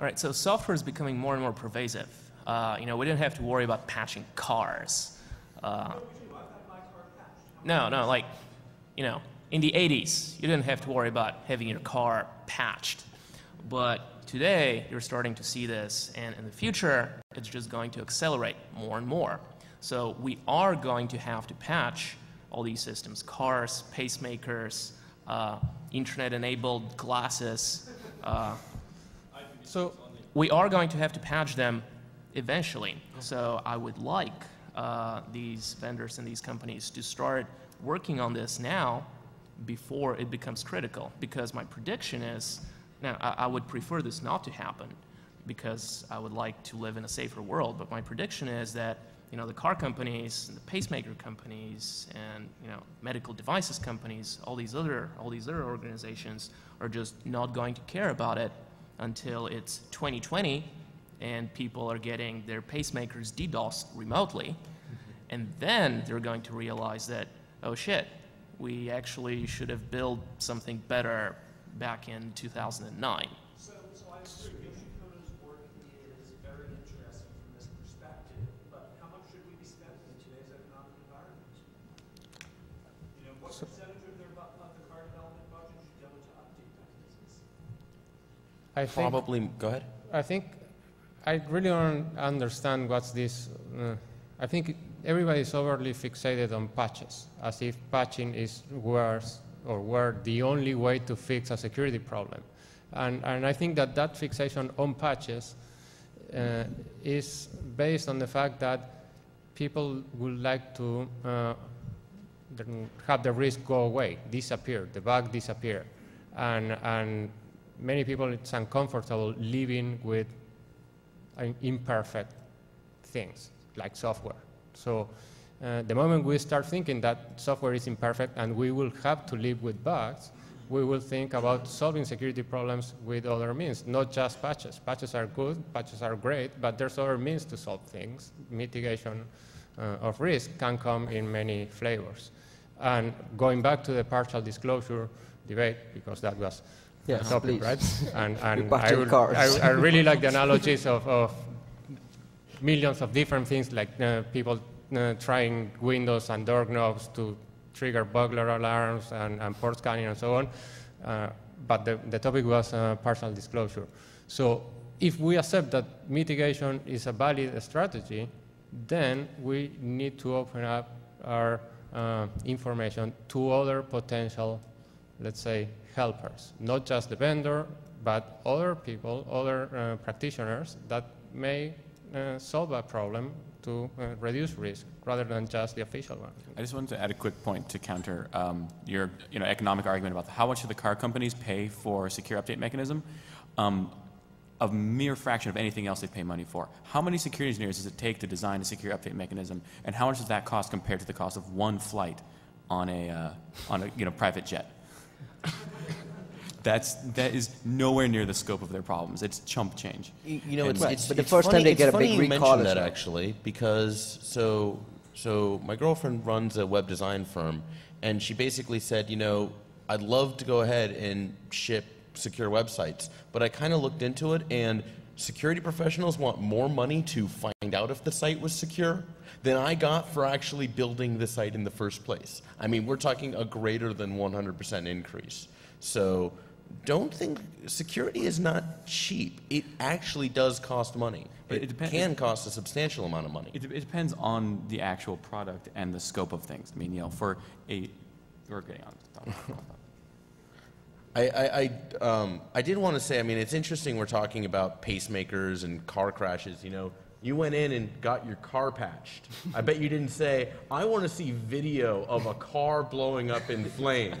All right, so software is becoming more and more pervasive. Uh, you know, we didn't have to worry about patching cars. Uh, no, no, like, you know, in the eighties, you didn't have to worry about having your car patched. But today, you're starting to see this, and in the future, it's just going to accelerate more and more. So we are going to have to patch all these systems, cars, pacemakers, uh, internet-enabled glasses. Uh, so we are going to have to patch them eventually. So I would like uh, these vendors and these companies to start working on this now before it becomes critical, because my prediction is, now, I, I would prefer this not to happen because I would like to live in a safer world, but my prediction is that, you know, the car companies, the pacemaker companies, and, you know, medical devices companies, all these other, all these other organizations are just not going to care about it until it's twenty twenty and people are getting their pacemakers DDoSed remotely. And then they're going to realize that, oh shit, we actually should have built something better back in two thousand nine. So, so I agree. Dakota's work is very interesting from this perspective, but how much should we be spending in today's economic environment? You know, what so, percentage of, their, of the car development budget should go to update mechanisms? I think, Probably, go ahead. I think, I really don't understand what's this. Uh, I think everybody's overly fixated on patches, as if patching is worse or were the only way to fix a security problem. And, and I think that that fixation on patches uh, is based on the fact that people would like to uh, have the risk go away, disappear, the bug disappear. And, and many people, it's uncomfortable living with imperfect things, like software. So, Uh, the moment we start thinking that software is imperfect and we will have to live with bugs, we will think about solving security problems with other means, not just patches. Patches are good, patches are great, but there's other means to solve things. Mitigation uh, of risk can come in many flavors. And going back to the partial disclosure debate, because that was yes, the topic, please. Right? And, and I, would, I, I really like the analogies of, of millions of different things, like uh, people Uh, trying windows and door knobs to trigger burglar alarms and, and port scanning and so on. Uh, but the, the topic was uh, partial disclosure. So if we accept that mitigation is a valid strategy, then we need to open up our uh, information to other potential, let's say, helpers. Not just the vendor, but other people, other uh, practitioners that may uh, solve a problem to uh, reduce risk, rather than just the official one. I just wanted to add a quick point to counter um, your, you know, economic argument about how much do the car companies pay for a secure update mechanism. Um, a mere fraction of anything else they pay money for. How many security engineers does it take to design a secure update mechanism, and how much does that cost compared to the cost of one flight on a uh, on a you know private jet? That's, that is nowhere near the scope of their problems. It's chump change. You, you know, it's, right. it's, but the it's first funny, time they get a big recall that right. actually, because so so my girlfriend runs a web design firm, and she basically said, you know, I'd love to go ahead and ship secure websites, but I kind of looked into it, and security professionals want more money to find out if the site was secure than I got for actually building the site in the first place. I mean, we're talking a greater than one hundred percent increase. So. Don't think security is not cheap. It actually does cost money. It, it depends, can cost a substantial amount of money. It, it depends on the actual product and the scope of things. I mean, you know, for a we're getting on the topic. I I, I, um, I did want to say. I mean, it's interesting. We're talking about pacemakers and car crashes. You know, you went in and got your car patched. I bet you didn't say, "I want to see video of a car blowing up in flames."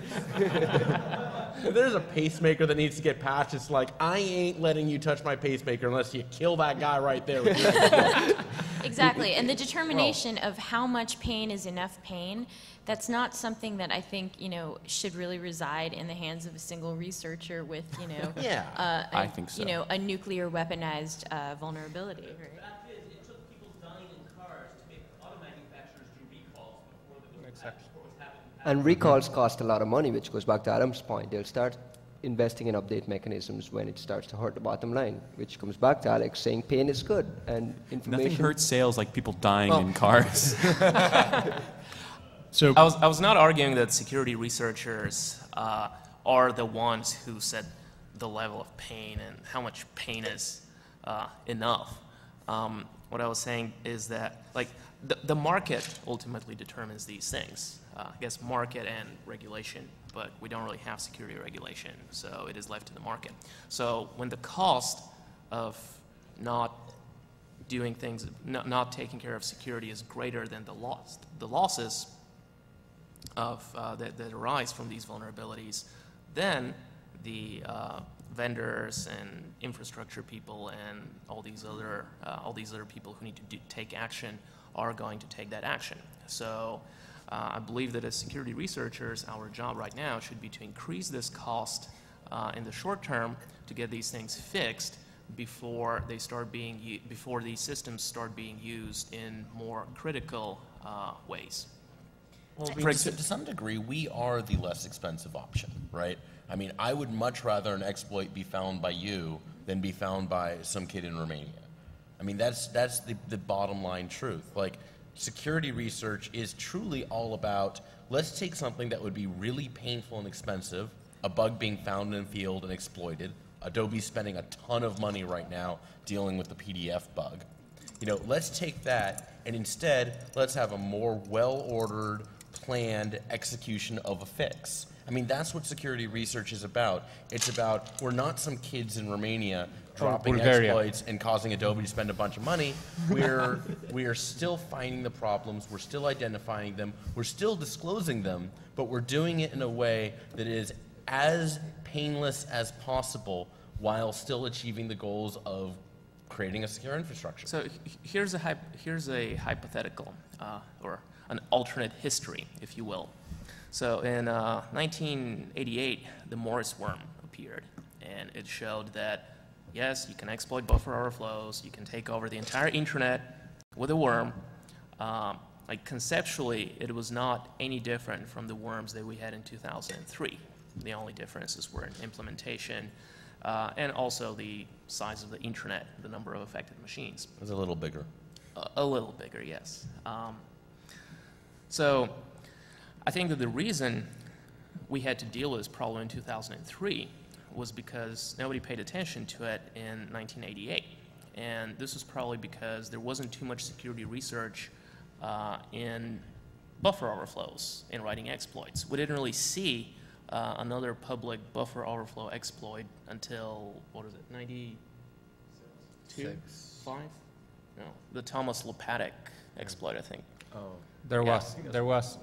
If there's a pacemaker that needs to get patched, it's like, I ain't letting you touch my pacemaker unless you kill that guy right there. Exactly. And the determination oh. of how much pain is enough pain, that's not something that I think, you know, should really reside in the hands of a single researcher with, you know, yeah. uh, a, I think so. you know, a nuclear weaponized uh, vulnerability. Right? The fact is, it took people dying in cars to make auto manufacturers do recalls before the was exactly. patched. And recalls cost a lot of money, which goes back to Adam's point. They'll start investing in update mechanisms when it starts to hurt the bottom line, which comes back to Alex saying pain is good and information. Nothing hurts sales like people dying well. in cars. So I was I was not arguing that security researchers uh, are the ones who said the level of pain and how much pain is uh, enough. Um, what I was saying is that, like, the, the market ultimately determines these things. Uh, I guess market and regulation, but we don't really have security regulation, so it is left to the market. So when the cost of not doing things, not, not taking care of security is greater than the loss, the losses of uh, that, that arise from these vulnerabilities, then the uh, vendors and infrastructure people and all these other uh, all these other people who need to do, take action are going to take that action. So uh, I believe that as security researchers, our job right now should be to increase this cost uh, in the short term to get these things fixed before they start being before these systems start being used in more critical uh, ways. Well, I mean, to, to some degree, we are the less expensive option, right? I mean, I would much rather an exploit be found by you than be found by some kid in Romania. I mean, that's, that's the, the bottom line truth. Like, security research is truly all about, let's take something that would be really painful and expensive, a bug being found in the field and exploited. Adobe's spending a ton of money right now dealing with the P D F bug. You know, let's take that and instead, let's have a more well-ordered, planned execution of a fix. I mean, that's what security research is about. It's about, we're not some kids in Romania dropping Bulgaria. exploits and causing Adobe to spend a bunch of money. We're, we are still finding the problems, we're still identifying them, we're still disclosing them, but we're doing it in a way that is as painless as possible while still achieving the goals of creating a secure infrastructure. So here's a, here's a hypothetical, uh, or an alternate history, if you will. So in uh, nineteen eighty-eight, the Morris worm appeared, and it showed that, yes, you can exploit buffer overflows, you can take over the entire internet with a worm. Um, like conceptually, it was not any different from the worms that we had in two thousand three. The only differences were in implementation uh, and also the size of the internet, the number of affected machines. It was a little bigger. A, a little bigger, yes. Um, so. I think that the reason we had to deal with this problem in two thousand three was because nobody paid attention to it in nineteen eighty-eight. And this was probably because there wasn't too much security research uh, in buffer overflows and writing exploits. We didn't really see uh, another public buffer overflow exploit until, what is it, ninety-two, five? No, the Thomas Lopatic exploit, I think. Oh, there yeah. was, there was.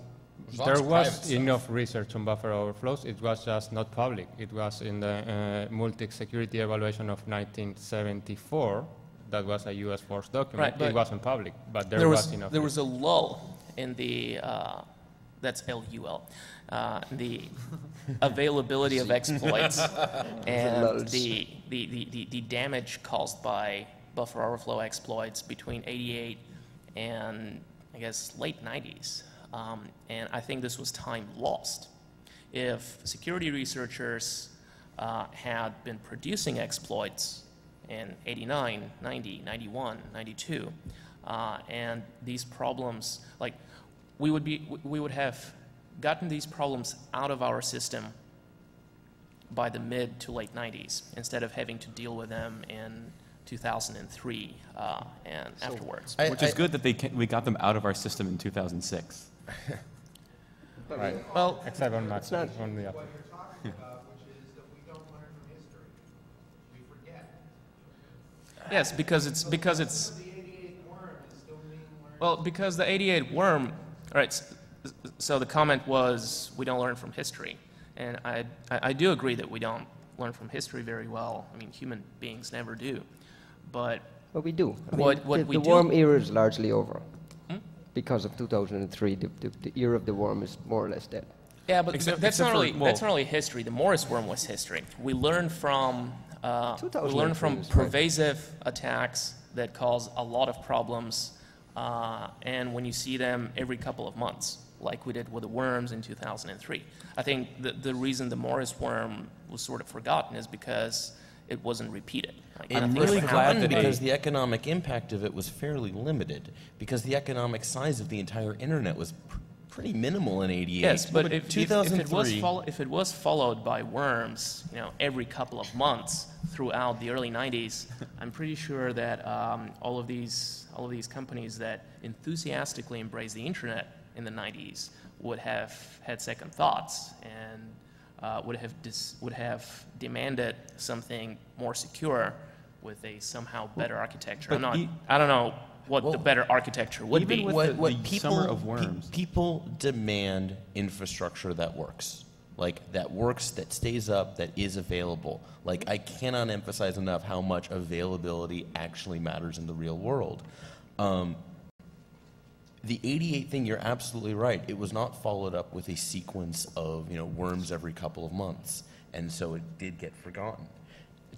There was enough stuff. research on buffer overflows. It was just not public. It was in the uh, Multics security evaluation of nineteen seventy-four. That was a U S force document. Right, it wasn't public, but there, there was, was enough. There research. was a lull in the, uh, that's L U L, uh, the availability of exploits and the, the, the, the, the damage caused by buffer overflow exploits between eighty-eight and, I guess, late nineties. Um, and I think this was time lost. If security researchers uh, had been producing exploits in eighty-nine, ninety, ninety-one, ninety-two, uh, and these problems, like, we would be, we would have gotten these problems out of our system by the mid to late nineties, instead of having to deal with them in two thousand three uh, and so afterwards. I, Which I, is good that they can, we got them out of our system in two thousand six. Right. Well, except on Max, not on the other. What you're talking about, which is that we don't learn from history. We forget. Yes, because it's because it's the eighty-eight worm is still being learned. Well, because the eighty-eight worm, all right, so the comment was we don't learn from history. And I I do agree that we don't learn from history very well. I mean, human beings never do. But well, we do. I what, mean, what the, we the do worm era is largely over. Because of two thousand three, the, the, the era of the worm is more or less dead. Yeah, but except, that's, except not really, that's not really history. The Morris worm was history. We learn from, uh, we learn from pervasive right. attacks that cause a lot of problems, uh, and when you see them every couple of months, like we did with the worms in two thousand three. I think the, the reason the Morris worm was sort of forgotten is because it wasn't repeated. Like, I'm really glad that because the economic impact of it was fairly limited, because the economic size of the entire internet was pr pretty minimal in eighty-eight. Yes, but, but if, two thousand three, if, it was follow, if it was followed by worms, you know, every couple of months throughout the early nineties, I'm pretty sure that um, all of these all of these companies that enthusiastically embraced the internet in the nineties would have had second thoughts and uh, would have dis would have demanded something more secure with a somehow better architecture. But I'm not, e I don't know what well, the better architecture would even be. With what, the, what the people, summer of worms. Pe people demand infrastructure that works, like that works, that stays up, that is available. Like I cannot emphasize enough how much availability actually matters in the real world. Um, The eighty-eight thing, you're absolutely right. It was not followed up with a sequence of, you know, worms every couple of months, and so it did get forgotten.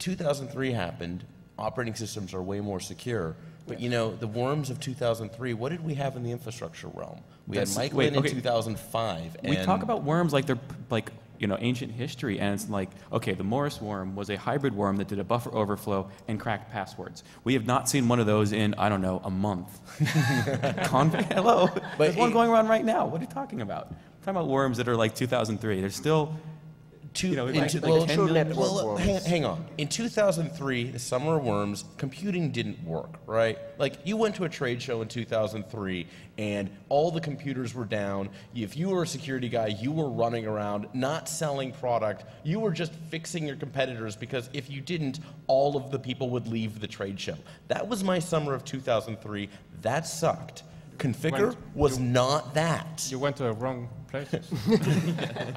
two thousand three happened. Operating systems are way more secure, but you know the worms of two thousand three. What did we have in the infrastructure realm? We That's, had Mike Lynn in okay. two thousand five. And we talk about worms like they're like you know ancient history, and it's like okay, the Morris worm was a hybrid worm that did a buffer overflow and cracked passwords. We have not seen one of those in I don't know a month. Con Hello, but there's it, one going on right now. What are you talking about? We're talking about worms that are like two thousand three. They're still two. You know, like, two like well, like well hang, hang on. In two thousand three, the summer of worms, computing didn't work, right? Like you went to a trade show in two thousand three, and all the computers were down. If you were a security guy, you were running around, not selling product. You were just fixing your competitors because if you didn't, all of the people would leave the trade show. That was my summer of two thousand three. That sucked. Configure went, was you, not that. You went to the wrong places.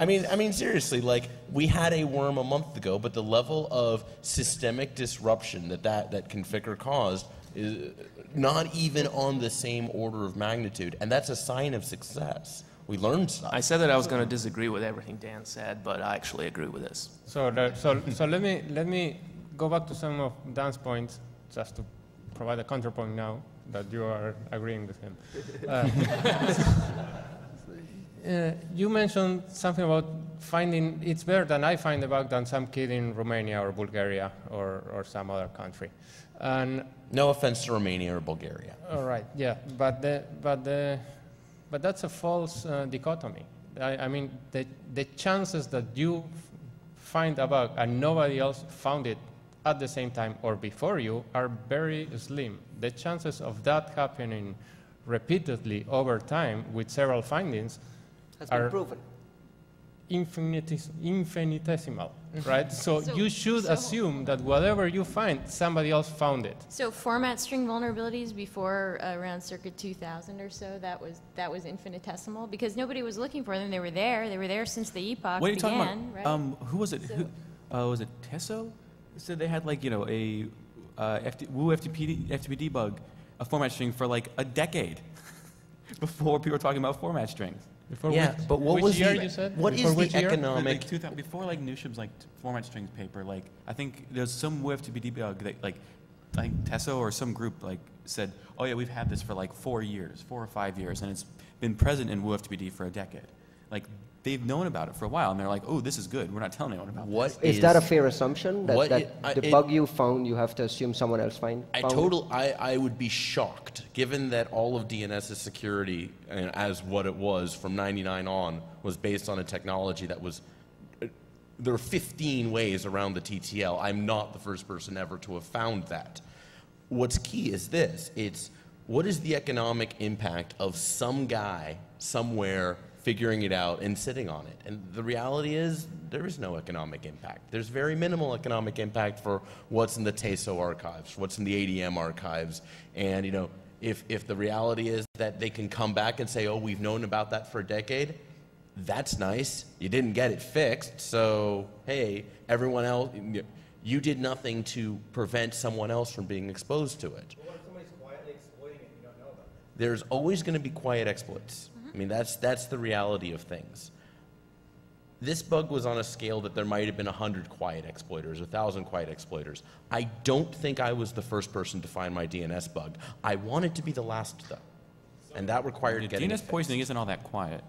I mean, I mean, seriously, like we had a worm a month ago, but the level of systemic disruption that that, that Configure caused is not even on the same order of magnitude, and that's a sign of success. We learned stuff. I said that I was going to disagree with everything Dan said, but I actually agree with this. So, the, so, so let me let me go back to some of Dan's points, just to provide a counterpoint now. That you are agreeing with him. Uh, uh, you mentioned something about finding it's better than I find the bug than some kid in Romania or Bulgaria or, or some other country. And no offense to Romania or Bulgaria. All right, yeah, but the, but the, but that's a false uh, dichotomy. I, I mean, the the chances that you find a bug and nobody else found it at the same time or before you are very slim. The chances of that happening repeatedly over time with several findings has been are proven. Infinitis infinitesimal, right? So, so you should so assume that whatever you find, somebody else found it. So format string vulnerabilities before uh, around circa two thousand or so, that was that was infinitesimal because nobody was looking for them. They were there. They were there since the epoch what are you began. Talking about? Right? Um, who was it? So who, uh, was it TESO? So they had like you know a uh, WooFTPD bug, a format string for like a decade before people were talking about format strings. Before yeah, which, but what which was year the, you said? What before is which the year? Economic? But, like, before like Newsham's like format strings paper, like I think there's some WooFTPD bug that like I think TESO or some group like said, oh yeah, we've had this for like four years, four or five years, and it's been present in WooFTPD for a decade, like. They've known about it for a while, and they're like, oh, this is good. We're not telling anyone about what this. Is, is that a fair assumption? That, that it, I, the it, bug you found, you have to assume someone else find, I found total, it? I, I would be shocked, given that all of DNS's security, and as what it was from ninety-nine on, was based on a technology that was, uh, there are fifteen ways around the T T L. I'm not the first person ever to have found that. What's key is this. It's what is the economic impact of some guy somewhere figuring it out and sitting on it. And the reality is there is no economic impact. There's very minimal economic impact for what's in the TESO archives, what's in the A D M archives. And you know, if, if the reality is that they can come back and say, oh, we've known about that for a decade, that's nice. You didn't get it fixed, so hey, everyone else, you did nothing to prevent someone else from being exposed to it. But what if somebody's quietly exploiting it and you don't know about it? There's always gonna be quiet exploits. I mean, that's, that's the reality of things. This bug was on a scale that there might have been one hundred quiet exploiters, one thousand quiet exploiters. I don't think I was the first person to find my D N S bug. I wanted to be the last, though, and that required getting D N S poisoning isn't all that quiet.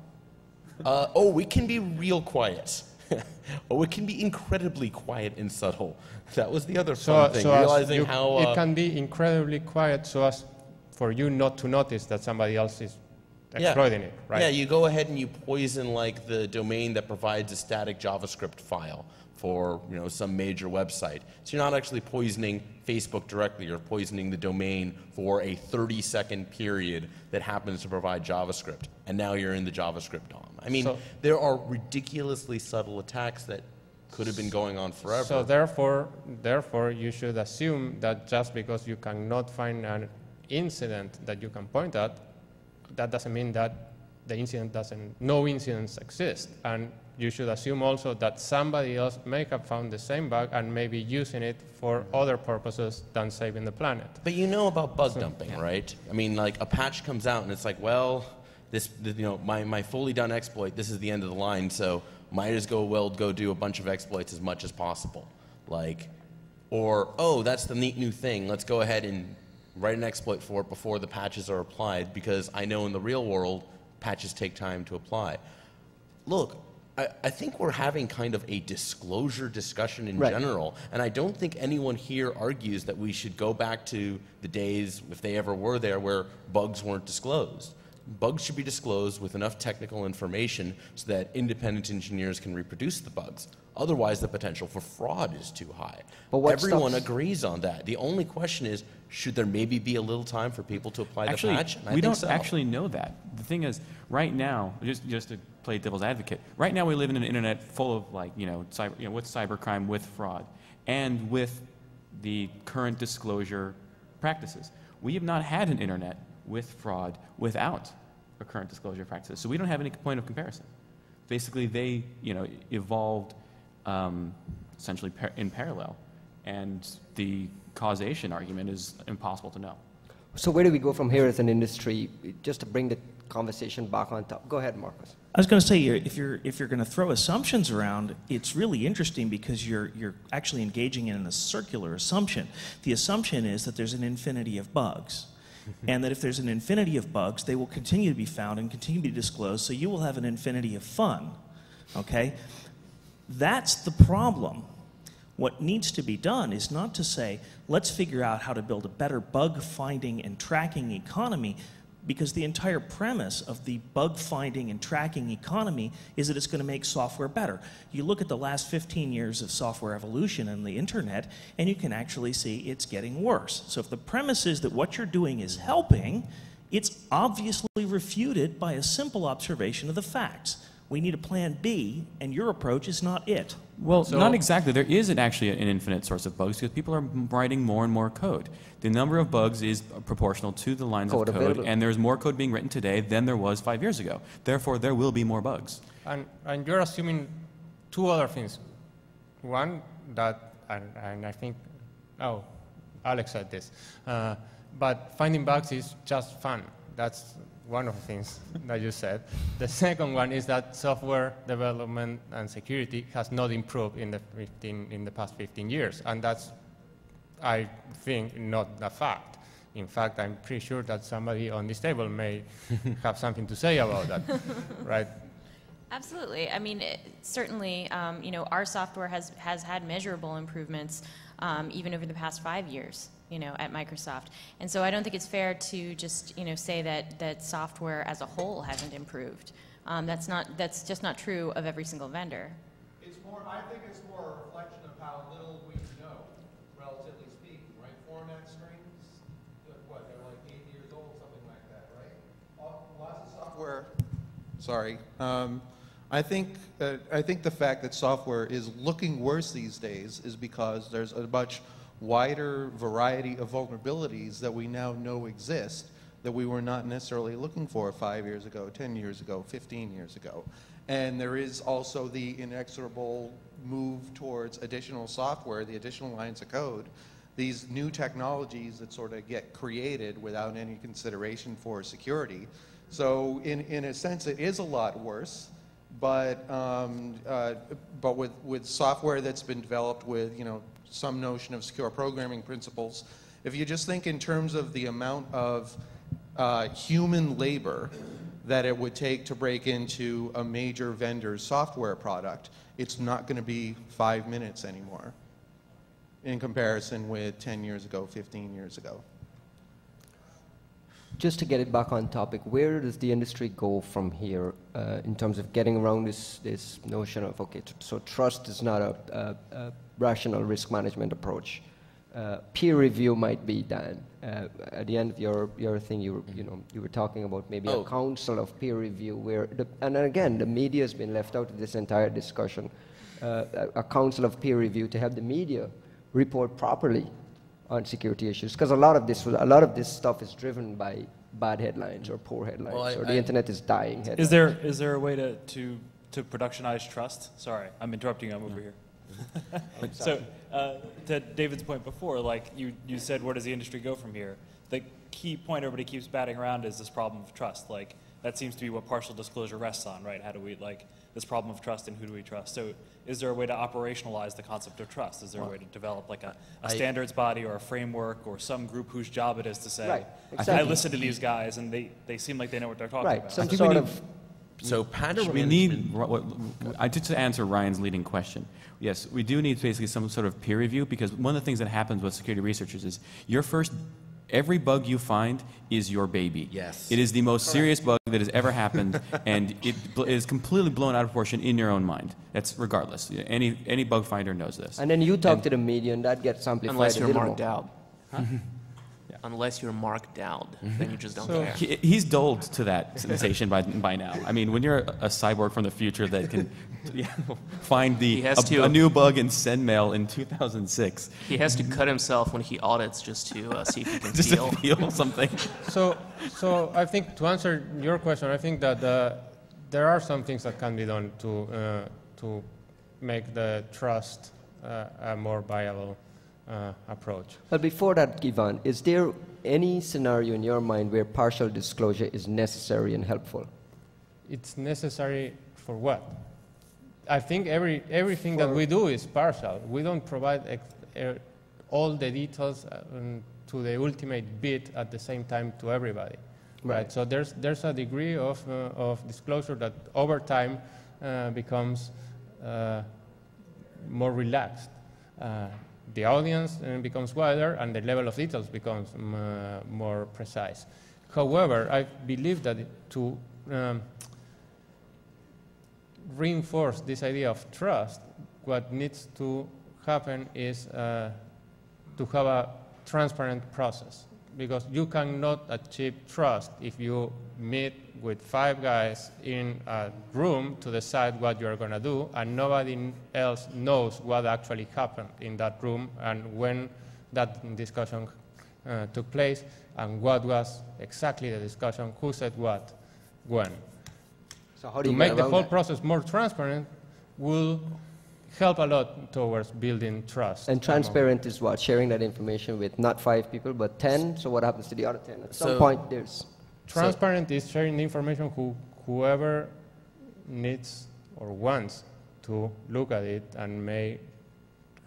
Uh, oh, it can be real quiet. Oh, it can be incredibly quiet and subtle. That was the other so, fun thing, so realizing you, how... Uh, it can be incredibly quiet so as for you not to notice that somebody else is exploiting yeah. it, right? Yeah, you go ahead and you poison like the domain that provides a static JavaScript file for you know some major website. So you're not actually poisoning Facebook directly, you're poisoning the domain for a thirty second period that happens to provide JavaScript, and now you're in the JavaScript D O M. I mean, so, there are ridiculously subtle attacks that could have been going on forever. So therefore, therefore, you should assume that just because you cannot find an incident that you can point at, that doesn't mean that the incident doesn't, no incidents exist. And you should assume also that somebody else may have found the same bug and may be using it for other purposes than saving the planet. But you know about bug so, dumping, yeah. right? I mean, like a patch comes out and it's like, well, this, you know, my, my fully done exploit, this is the end of the line, so might as go well go do a bunch of exploits as much as possible. Like, or, oh, that's the neat new thing, let's go ahead and write an exploit for it before the patches are applied, because I know in the real world, patches take time to apply. Look, I, I think we're having kind of a disclosure discussion in right. general, and I don't think anyone here argues that we should go back to the days, if they ever were there, where bugs weren't disclosed. Bugs should be disclosed with enough technical information so that independent engineers can reproduce the bugs. Otherwise, the potential for fraud is too high. But what Everyone stops? agrees on that. The only question is, should there maybe be a little time for people to apply actually, the patch? And I we think don't so. actually know that. The thing is, right now, just, just to play devil's advocate, right now we live in an internet full of, like, you know, cyber, you know, with cybercrime, with fraud, and with the current disclosure practices. We have not had an internet with fraud without a current disclosure practices. So we don't have any point of comparison. Basically, they you know, evolved um, essentially par in parallel. And the causation argument is impossible to know. So where do we go from here as an industry, just to bring the conversation back on top? Go ahead, Marcus. I was going to say, if you're, if you're going to throw assumptions around, it's really interesting because you're, you're actually engaging in a circular assumption. The assumption is that there's an infinity of bugs. And that if there's an infinity of bugs, they will continue to be found and continue to be disclosed, so you will have an infinity of fun, okay? That's the problem. What needs to be done is not to say, let's figure out how to build a better bug finding and tracking economy, because the entire premise of the bug finding and tracking economy is that it's going to make software better. You look at the last fifteen years of software evolution and the internet, and you can actually see it's getting worse. So if the premise is that what you're doing is helping, it's obviously refuted by a simple observation of the facts. We need a plan B, and your approach is not it. Well, so, not exactly. There isn't actually an infinite source of bugs because people are writing more and more code. The number of bugs is proportional to the lines of code, and there's more code being written today than there was five years ago. Therefore, there will be more bugs. And, and you're assuming two other things. One, that, and, and I think, oh, Alex said this, uh, but finding bugs is just fun. That's one of the things that you said. The second one is that software development and security has not improved in the fifteen, in the past fifteen years, and that's, I think, not a fact. In fact, I'm pretty sure that somebody on this table may have something to say about that, right? Absolutely. I mean, it, certainly, um, you know, our software has has had measurable improvements, um, even over the past five years. You know, at Microsoft. And so I don't think it's fair to just, you know, say that, that software as a whole hasn't improved. Um, that's not, that's just not true of every single vendor. It's more, I think it's more a reflection of how little we know, relatively speaking, right? Format strings, what, they're like eight years old, something like that, right? All, lots of software, sorry. Um, I think, uh, I think the fact that software is looking worse these days is because there's a much wider variety of vulnerabilities that we now know exist that we were not necessarily looking for five years ago, ten years ago, fifteen years ago. And there is also the inexorable move towards additional software, the additional lines of code, these new technologies that sort of get created without any consideration for security. So in, in a sense, it is a lot worse. But, um, uh, but with, with software that's been developed with, you know, some notion of secure programming principles, if you just think in terms of the amount of uh, human labor that it would take to break into a major vendor's software product, it's not going to be five minutes anymore in comparison with ten years ago, fifteen years ago. just to get it back on topic, where does the industry go from here uh, in terms of getting around this, this notion of, okay, tr so trust is not a, a, a rational risk management approach. Uh, peer review might be done. Uh, at the end of your, your thing, you were, you know, you were talking about maybe oh. a council of peer review where, the, and again, the media has been left out of this entire discussion, uh, a, a council of peer review to have the media report properly on security issues, because a lot of this, a lot of this stuff is driven by bad headlines or poor headlines, well, I, or the I, internet is dying headlines. Is there, is there a way to, to, to productionize trust? Sorry, I'm interrupting, I'm over no. here. So, uh, to David's point before, like you, you said, where does the industry go from here? The key point everybody keeps batting around is this problem of trust. Like, that seems to be what partial disclosure rests on, right? How do we, like, this problem of trust and who do we trust? So, is there a way to operationalize the concept of trust? Is there well, a way to develop, like, a, a I, standards body or a framework or some group whose job it is to say, right, exactly. I listen to these guys and they, they seem like they know what they're talking right, about? Some sort of So patch we need, I did to answer Ryan's leading question. Yes, we do need basically some sort of peer review, because one of the things that happens with security researchers is your first, every bug you find is your baby. Yes. It is the most Correct. serious bug that has ever happened, and it is completely blown out of proportion in your own mind. That's regardless. Any, any bug finder knows this. And then you talk and, to the media and that gets amplified. Unless you're Mark Dowd. Huh? Unless you're Mark Dowd, mm-hmm. then you just don't so care. He, he's dulled to that sensation by, by now. I mean, when you're a, a cyborg from the future that can yeah, find the a, to, a new bug in SendMail in two thousand six. He has to cut himself when he audits just to uh, see if he can just steal. steal something. So, so I think to answer your question, I think that uh, there are some things that can be done to, uh, to make the trust uh, a more viable Uh, approach. But before that, Ivan, is there any scenario in your mind where partial disclosure is necessary and helpful? It's necessary for what? I think every, everything for that we do is partial. We don't provide ex er, all the details uh, um, to the ultimate bit at the same time to everybody. Right. right? So there's, there's a degree of, uh, of disclosure that over time uh, becomes uh, more relaxed. Uh, The audience uh, becomes wider, and the level of details becomes um, uh, more precise. However, I believe that to um, reinforce this idea of trust, what needs to happen is uh, to have a transparent process, because you cannot achieve trust if you meet with five guys in a room to decide what you're going to do, and nobody else knows what actually happened in that room and when that discussion uh, took place and what was exactly the discussion, who said what, when. So how do you make the whole process more transparent will help a lot towards building trust. And transparent is what? Sharing that information with not five people, but ten? So what happens to the other ten? At some point, there's... Transparent is sharing the information who whoever needs or wants to look at it and may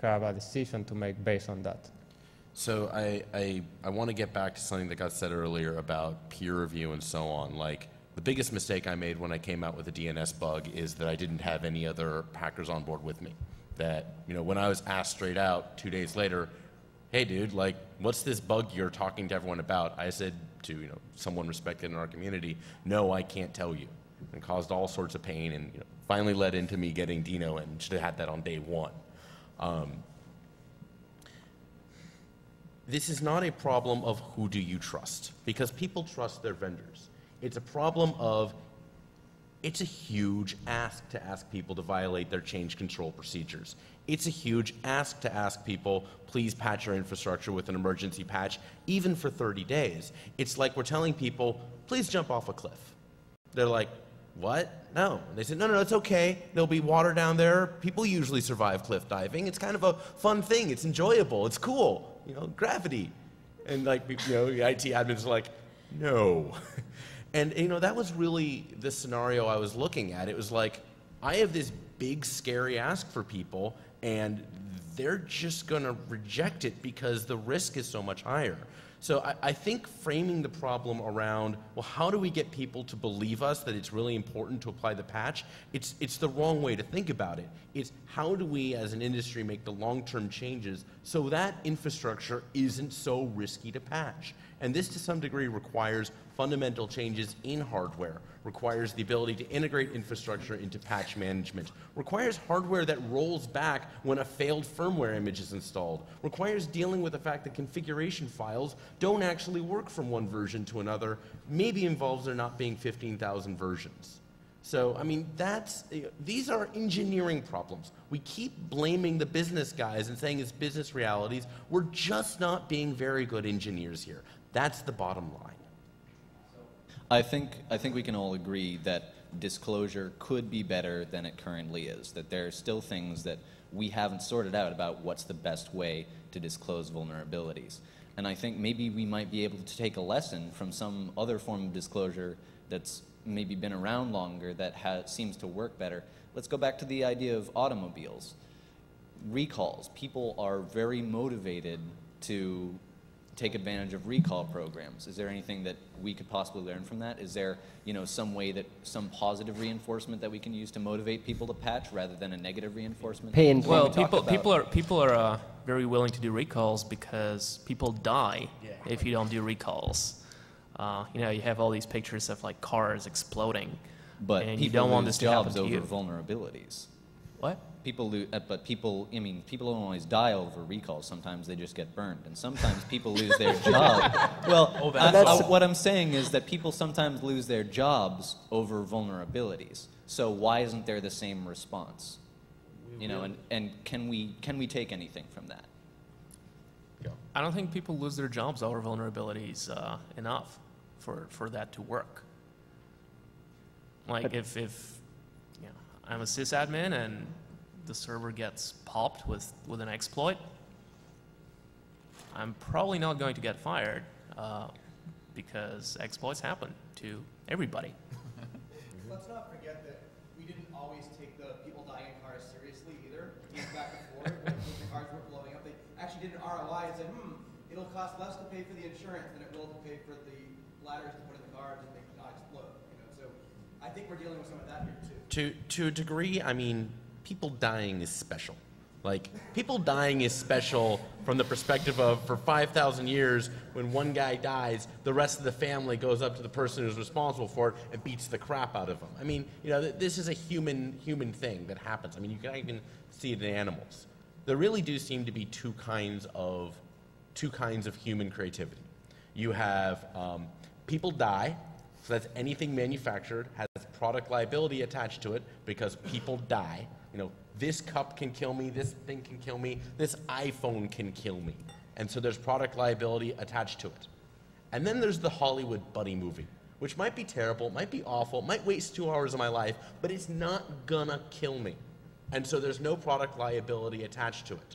have a decision to make based on that. So I, I, I want to get back to something that got said earlier about peer review and so on. Like, the biggest mistake I made when I came out with a D N S bug is that I didn't have any other hackers on board with me. That, you know, when I was asked straight out two days later, hey dude, like, what's this bug you're talking to everyone about? I said to, you know, someone respected in our community, no, I can't tell you. And it caused all sorts of pain and, you know, finally led into me getting Dino, and should have had that on day one. Um, this is not a problem of who do you trust, because people trust their vendors. It's a problem of, it's a huge ask to ask people to violate their change control procedures. It's a huge ask to ask people, please patch your infrastructure with an emergency patch, even for thirty days. It's like we're telling people, please jump off a cliff. They're like, what? No. And they said, no, no, no, it's okay. There'll be water down there. People usually survive cliff diving. It's kind of a fun thing. It's enjoyable. It's cool. You know, gravity. And like, you know, the I T admins are like, no. And, you know, that was really the scenario I was looking at. It was like, I have this big, scary ask for people, and they're just going to reject it because the risk is so much higher. So I, I think framing the problem around, well, how do we get people to believe us that it's really important to apply the patch, it's, it's the wrong way to think about it. It's how do we as an industry make the long-term changes so that infrastructure isn't so risky to patch? And this, to some degree, requires fundamental changes in hardware, requires the ability to integrate infrastructure into patch management, requires hardware that rolls back when a failed firmware image is installed, requires dealing with the fact that configuration files don't actually work from one version to another, maybe involves there not being fifteen thousand versions. So, I mean, that's, these are engineering problems. We keep blaming the business guys and saying it's business realities. We're just not being very good engineers here. That's the bottom line. I think, I think we can all agree that disclosure could be better than it currently is, that there are still things that we haven't sorted out about what's the best way to disclose vulnerabilities. And I think maybe we might be able to take a lesson from some other form of disclosure that's maybe been around longer that has, seems to work better. Let's go back to the idea of automobiles. Recalls. People are very motivated to take advantage of recall programs. Is there anything that we could possibly learn from that? Is there, you know, some way that some positive reinforcement that we can use to motivate people to patch rather than a negative reinforcement? Pain. Well, we people people are people are uh, very willing to do recalls because people die yeah. if you don't do recalls. Uh, you know, you have all these pictures of like cars exploding, but and you don't want this to happen to you. People lose jobs over vulnerabilities. What? People lose, uh, but people, I mean, people don't always die over recalls. Sometimes they just get burned, and sometimes people lose their job. Well, oh, I, I, what I'm saying is that people sometimes lose their jobs over vulnerabilities. So why isn't there the same response? You know, and, and can we can we take anything from that? I don't think people lose their jobs over vulnerabilities uh, enough for for that to work. Like but if if you know, I'm a sysadmin and the server gets popped with, with an exploit, I'm probably not going to get fired uh, because exploits happen to everybody. Let's not forget that we didn't always take the people dying in cars seriously either. We went back and forth when the cars were blowing up. They actually did an R O I and said, hmm, it'll cost less to pay for the insurance than it will to pay for the ladders to put in the cars and they cannot explode. You know? So I think we're dealing with some of that here too. To, to a degree, I mean, people dying is special. Like, people dying is special from the perspective of, for five thousand years, when one guy dies, the rest of the family goes up to the person who's responsible for it and beats the crap out of them. I mean, you know, th this is a human, human thing that happens. I mean, you can even see it in animals. There really do seem to be two kinds of, two kinds of human creativity. You have um, people die, so that's anything manufactured, has product liability attached to it because people die. You know, this cup can kill me, this thing can kill me, this iPhone can kill me. And so there's product liability attached to it. And then there's the Hollywood buddy movie, which might be terrible, might be awful, might waste two hours of my life, but it's not gonna kill me. And so there's no product liability attached to it.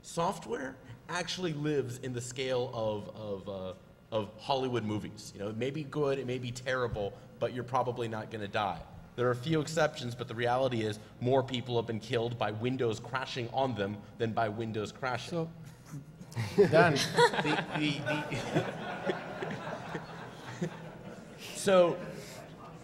Software actually lives in the scale of, of, uh, of Hollywood movies. You know, it may be good, it may be terrible, but you're probably not gonna die. There are a few exceptions, but the reality is more people have been killed by Windows crashing on them than by Windows crashing. So, Dan, the, the, the so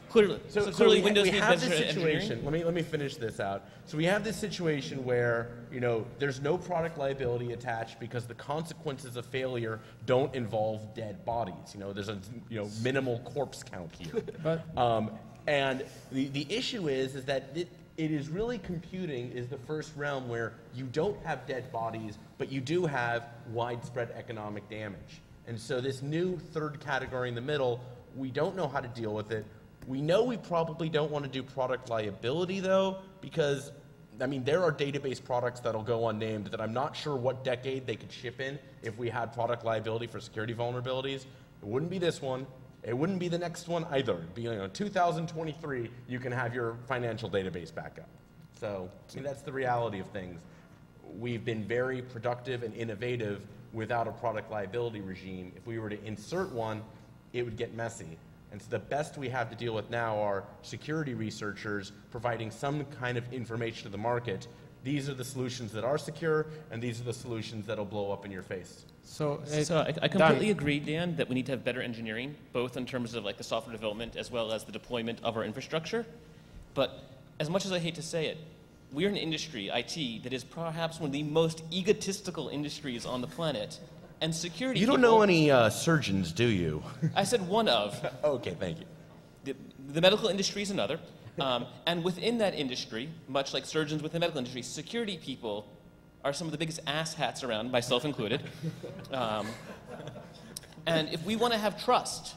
clearly, so, so clearly we, Windows we have this situation. Let me let me finish this out. So we have this situation where you know there's no product liability attached because the consequences of failure don't involve dead bodies. You know, there's a you know minimal corpse count here. But, um, And the, the issue is, is that it, it is really computing is the first realm where you don't have dead bodies, but you do have widespread economic damage. And so this new third category in the middle, we don't know how to deal with it. We know we probably don't want to do product liability, though, because, I mean, there are database products that'll go unnamed that I'm not sure what decade they could ship in if we had product liability for security vulnerabilities. It wouldn't be this one. It wouldn't be the next one either. It'd be, you know, two thousand twenty-three, you can have your financial database back up. So, I mean, that's the reality of things. We've been very productive and innovative without a product liability regime. If we were to insert one, it would get messy. And so the best we have to deal with now are security researchers providing some kind of information to the market These are the solutions that are secure, and these are the solutions that'll blow up in your face. So, so I, I completely Dan. agree, Dan, that we need to have better engineering, both in terms of like the software development as well as the deployment of our infrastructure. But as much as I hate to say it, we're an industry, I T, that is perhaps one of the most egotistical industries on the planet. And security You don't people, know any uh, surgeons, do you? I said one of. Okay, thank you. The, the medical industry is another. Um, and within that industry, much like surgeons within the medical industry, security people are some of the biggest asshats around, myself included. Um, and if we want to have trust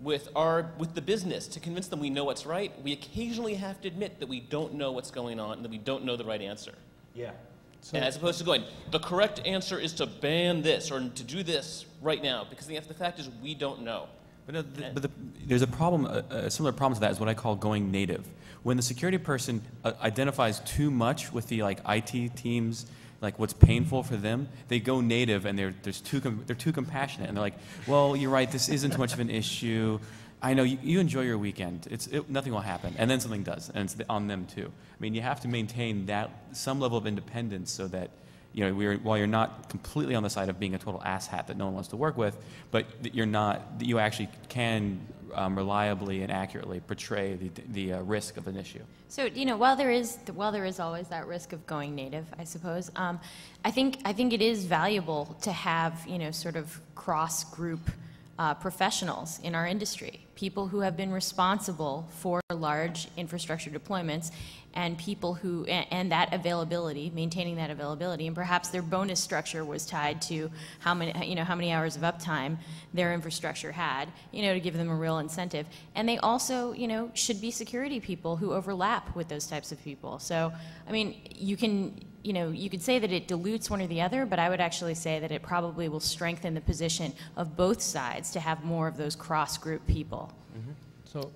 with, our, with the business to convince them we know what's right, we occasionally have to admit that we don't know what's going on and that we don't know the right answer. Yeah. So and as opposed to going, the correct answer is to ban this or to do this right now, because the, the fact is we don't know. But, no, the, but the, there's a problem, a, a similar problem to that is what I call going native. When the security person uh, identifies too much with the like I T teams, like what's painful for them, they go native and they're, there's too com they're too compassionate and they're like, well, you're right, this isn't too much of an issue. I know, you, you enjoy your weekend. It's, it, nothing will happen. And then something does, and it's on them too. I mean, you have to maintain that, some level of independence so that you know, we're, while you're not completely on the side of being a total asshat that no one wants to work with, but that you're not, that you actually can um, reliably and accurately portray the, the uh, risk of an issue. So you know, while there is while there is always that risk of going native, I suppose, um, I think I think it is valuable to have you know sort of cross group uh, professionals in our industry, people who have been responsible for large infrastructure deployments, and people who, and that availability, maintaining that availability, and perhaps their bonus structure was tied to how many, you know, how many hours of uptime their infrastructure had, you know, to give them a real incentive. And they also, you know, should be security people who overlap with those types of people. So, I mean, you can, you know, you could say that it dilutes one or the other, but I would actually say that it probably will strengthen the position of both sides to have more of those cross-group people. Mm-hmm. So,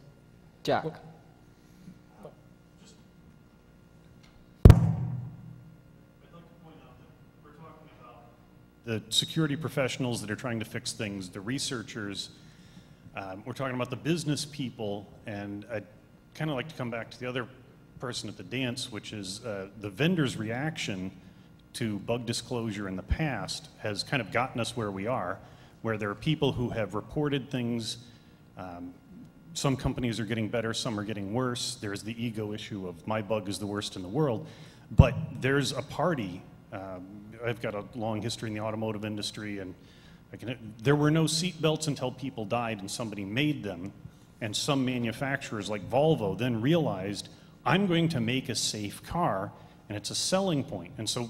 Jack. Look, the security professionals that are trying to fix things, the researchers, um, we're talking about the business people, and I'd kind of like to come back to the other person at the dance, which is uh, the vendor's reaction to bug disclosure in the past has kind of gotten us where we are, where there are people who have reported things. Um, some companies are getting better, some are getting worse. There's the ego issue of my bug is the worst in the world, but there's a party. Um, I've got a long history in the automotive industry, and I can, there were no seat belts until people died and somebody made them, and some manufacturers like Volvo then realized, I'm going to make a safe car, and it's a selling point. And so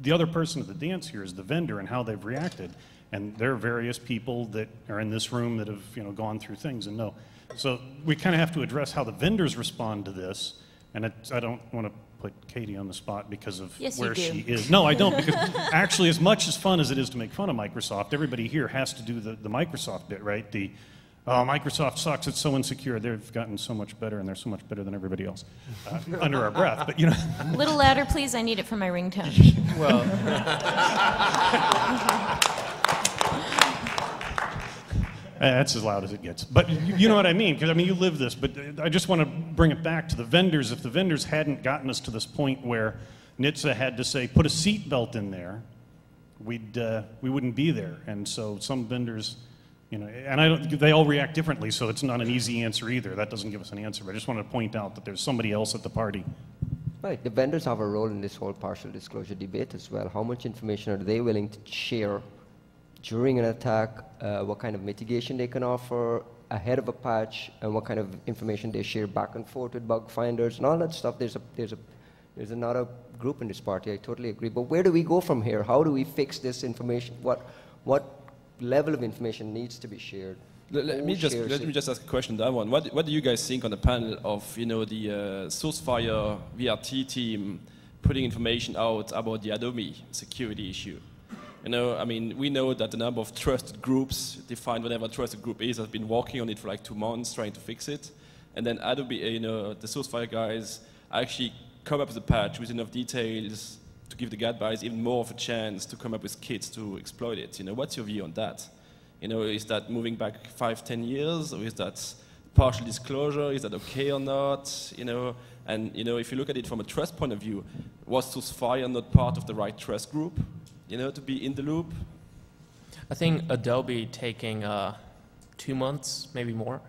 the other person at the dance here is the vendor and how they've reacted, and there are various people that are in this room that have you know, gone through things and know. So we kind of have to address how the vendors respond to this, and it, I don't want to put Katie on the spot because of yes, where she is. No, I don't, because actually as much as fun as it is to make fun of Microsoft, everybody here has to do the, the Microsoft bit, right? The, oh, Microsoft sucks, it's so insecure, they've gotten so much better and they're so much better than everybody else, uh, under our breath, but you know. Little louder, please, I need it for my ringtone. Well. That's as loud as it gets. But you, you know what I mean, because I mean, you live this, but I just want to bring it back to the vendors. If the vendors hadn't gotten us to this point where N H T S A had to say, put a seat belt in there, we'd, uh, we wouldn't be there. And so some vendors, you know, and I don't, they all react differently, so it's not an easy answer either. That doesn't give us an answer, but I just wanted to point out that there's somebody else at the party. Right, the vendors have a role in this whole partial disclosure debate as well. How much information are they willing to share during an attack, uh, what kind of mitigation they can offer ahead of a patch, and what kind of information they share back and forth with bug finders and all that stuff. There's a there's a there's another group in this party. I totally agree. But where do we go from here? How do we fix this information? What what level of information needs to be shared? Let, let me just let it? me just ask a question. That one. What what do you guys think on the panel of you know the uh, source fire V R T team putting information out about the Adobe security issue? You know, I mean, we know that the number of trusted groups, defined whatever trusted group is, has been working on it for like two months trying to fix it. And then Adobe, you know, the SourceFire guys actually come up with a patch with enough details to give the bad guys even more of a chance to come up with kits to exploit it. You know, what's your view on that? You know, is that moving back five, ten years? Or is that partial disclosure? Is that okay or not? You know, And you know, if you look at it from a trust point of view, was Sourcefire not part of the right trust group, you know, to be in the loop? I think Adobe taking uh, two months, maybe more,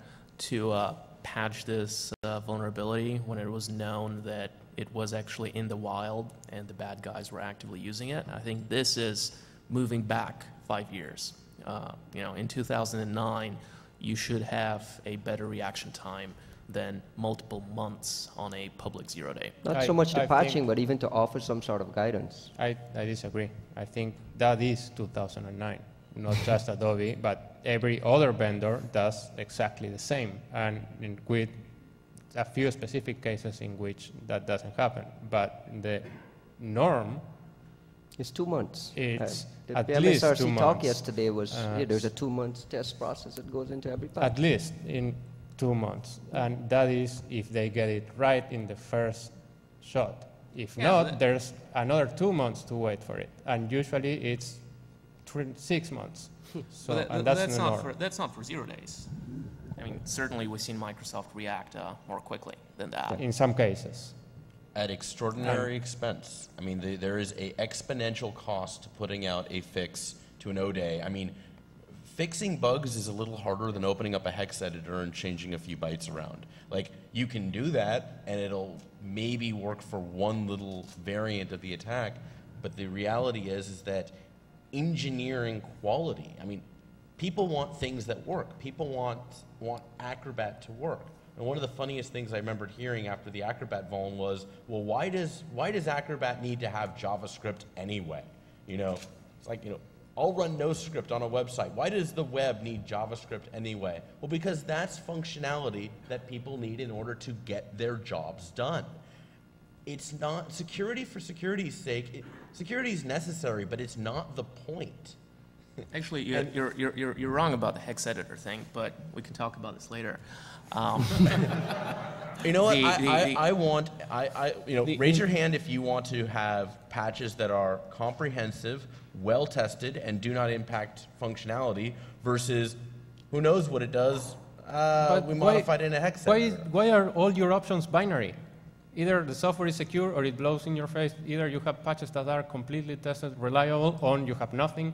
to uh, patch this uh, vulnerability when it was known that it was actually in the wild and the bad guys were actively using it. I think this is moving back five years. Uh, you know, in two thousand nine, you should have a better reaction time than multiple months on a public zero day. Not I, so much the I patching, but even to offer some sort of guidance. I, I disagree. I think that is two thousand nine. Not just Adobe, but every other vendor does exactly the same, and in, with a few specific cases in which that doesn't happen. But the norm is two months. It's uh, at least two months. The M S R C talk yesterday was uh, yeah, there's a two-month test process that goes into every patch. At least in two months, and that is if they get it right in the first shot. If yeah, not, there's another two months to wait for it, and usually it's six months. So that, and that's, that's not norm. for that's not for zero days. I mean, certainly we've seen Microsoft react uh, more quickly than that. In some cases, at extraordinary and expense. I mean, the, there is a exponential cost to putting out a fix to an O-day. I mean, fixing bugs is a little harder than opening up a hex editor and changing a few bytes around. Like, you can do that, and it'll maybe work for one little variant of the attack. But the reality is, is that engineering quality. I mean, people want things that work. People want, want Acrobat to work. And one of the funniest things I remembered hearing after the Acrobat vuln was, well, why does, why does Acrobat need to have JavaScript anyway? You know, it's like, you know, I'll run no script on a website. Why does the web need JavaScript anyway? Well, because that's functionality that people need in order to get their jobs done. It's not security for security's sake. It, security is necessary, but it's not the point. Actually, you're, you're, you're, you're wrong about the hex editor thing, but we can talk about this later. Um, you know what? The, I, the, I, the, I want, I, I, you know, the, raise your hand if you want to have patches that are comprehensive, well-tested, and do not impact functionality versus who knows what it does. Uh, we modified why, in a hex why editor. Is, why are all your options binary? Either the software is secure or it blows in your face. Either you have patches that are completely tested, reliable, or you have nothing.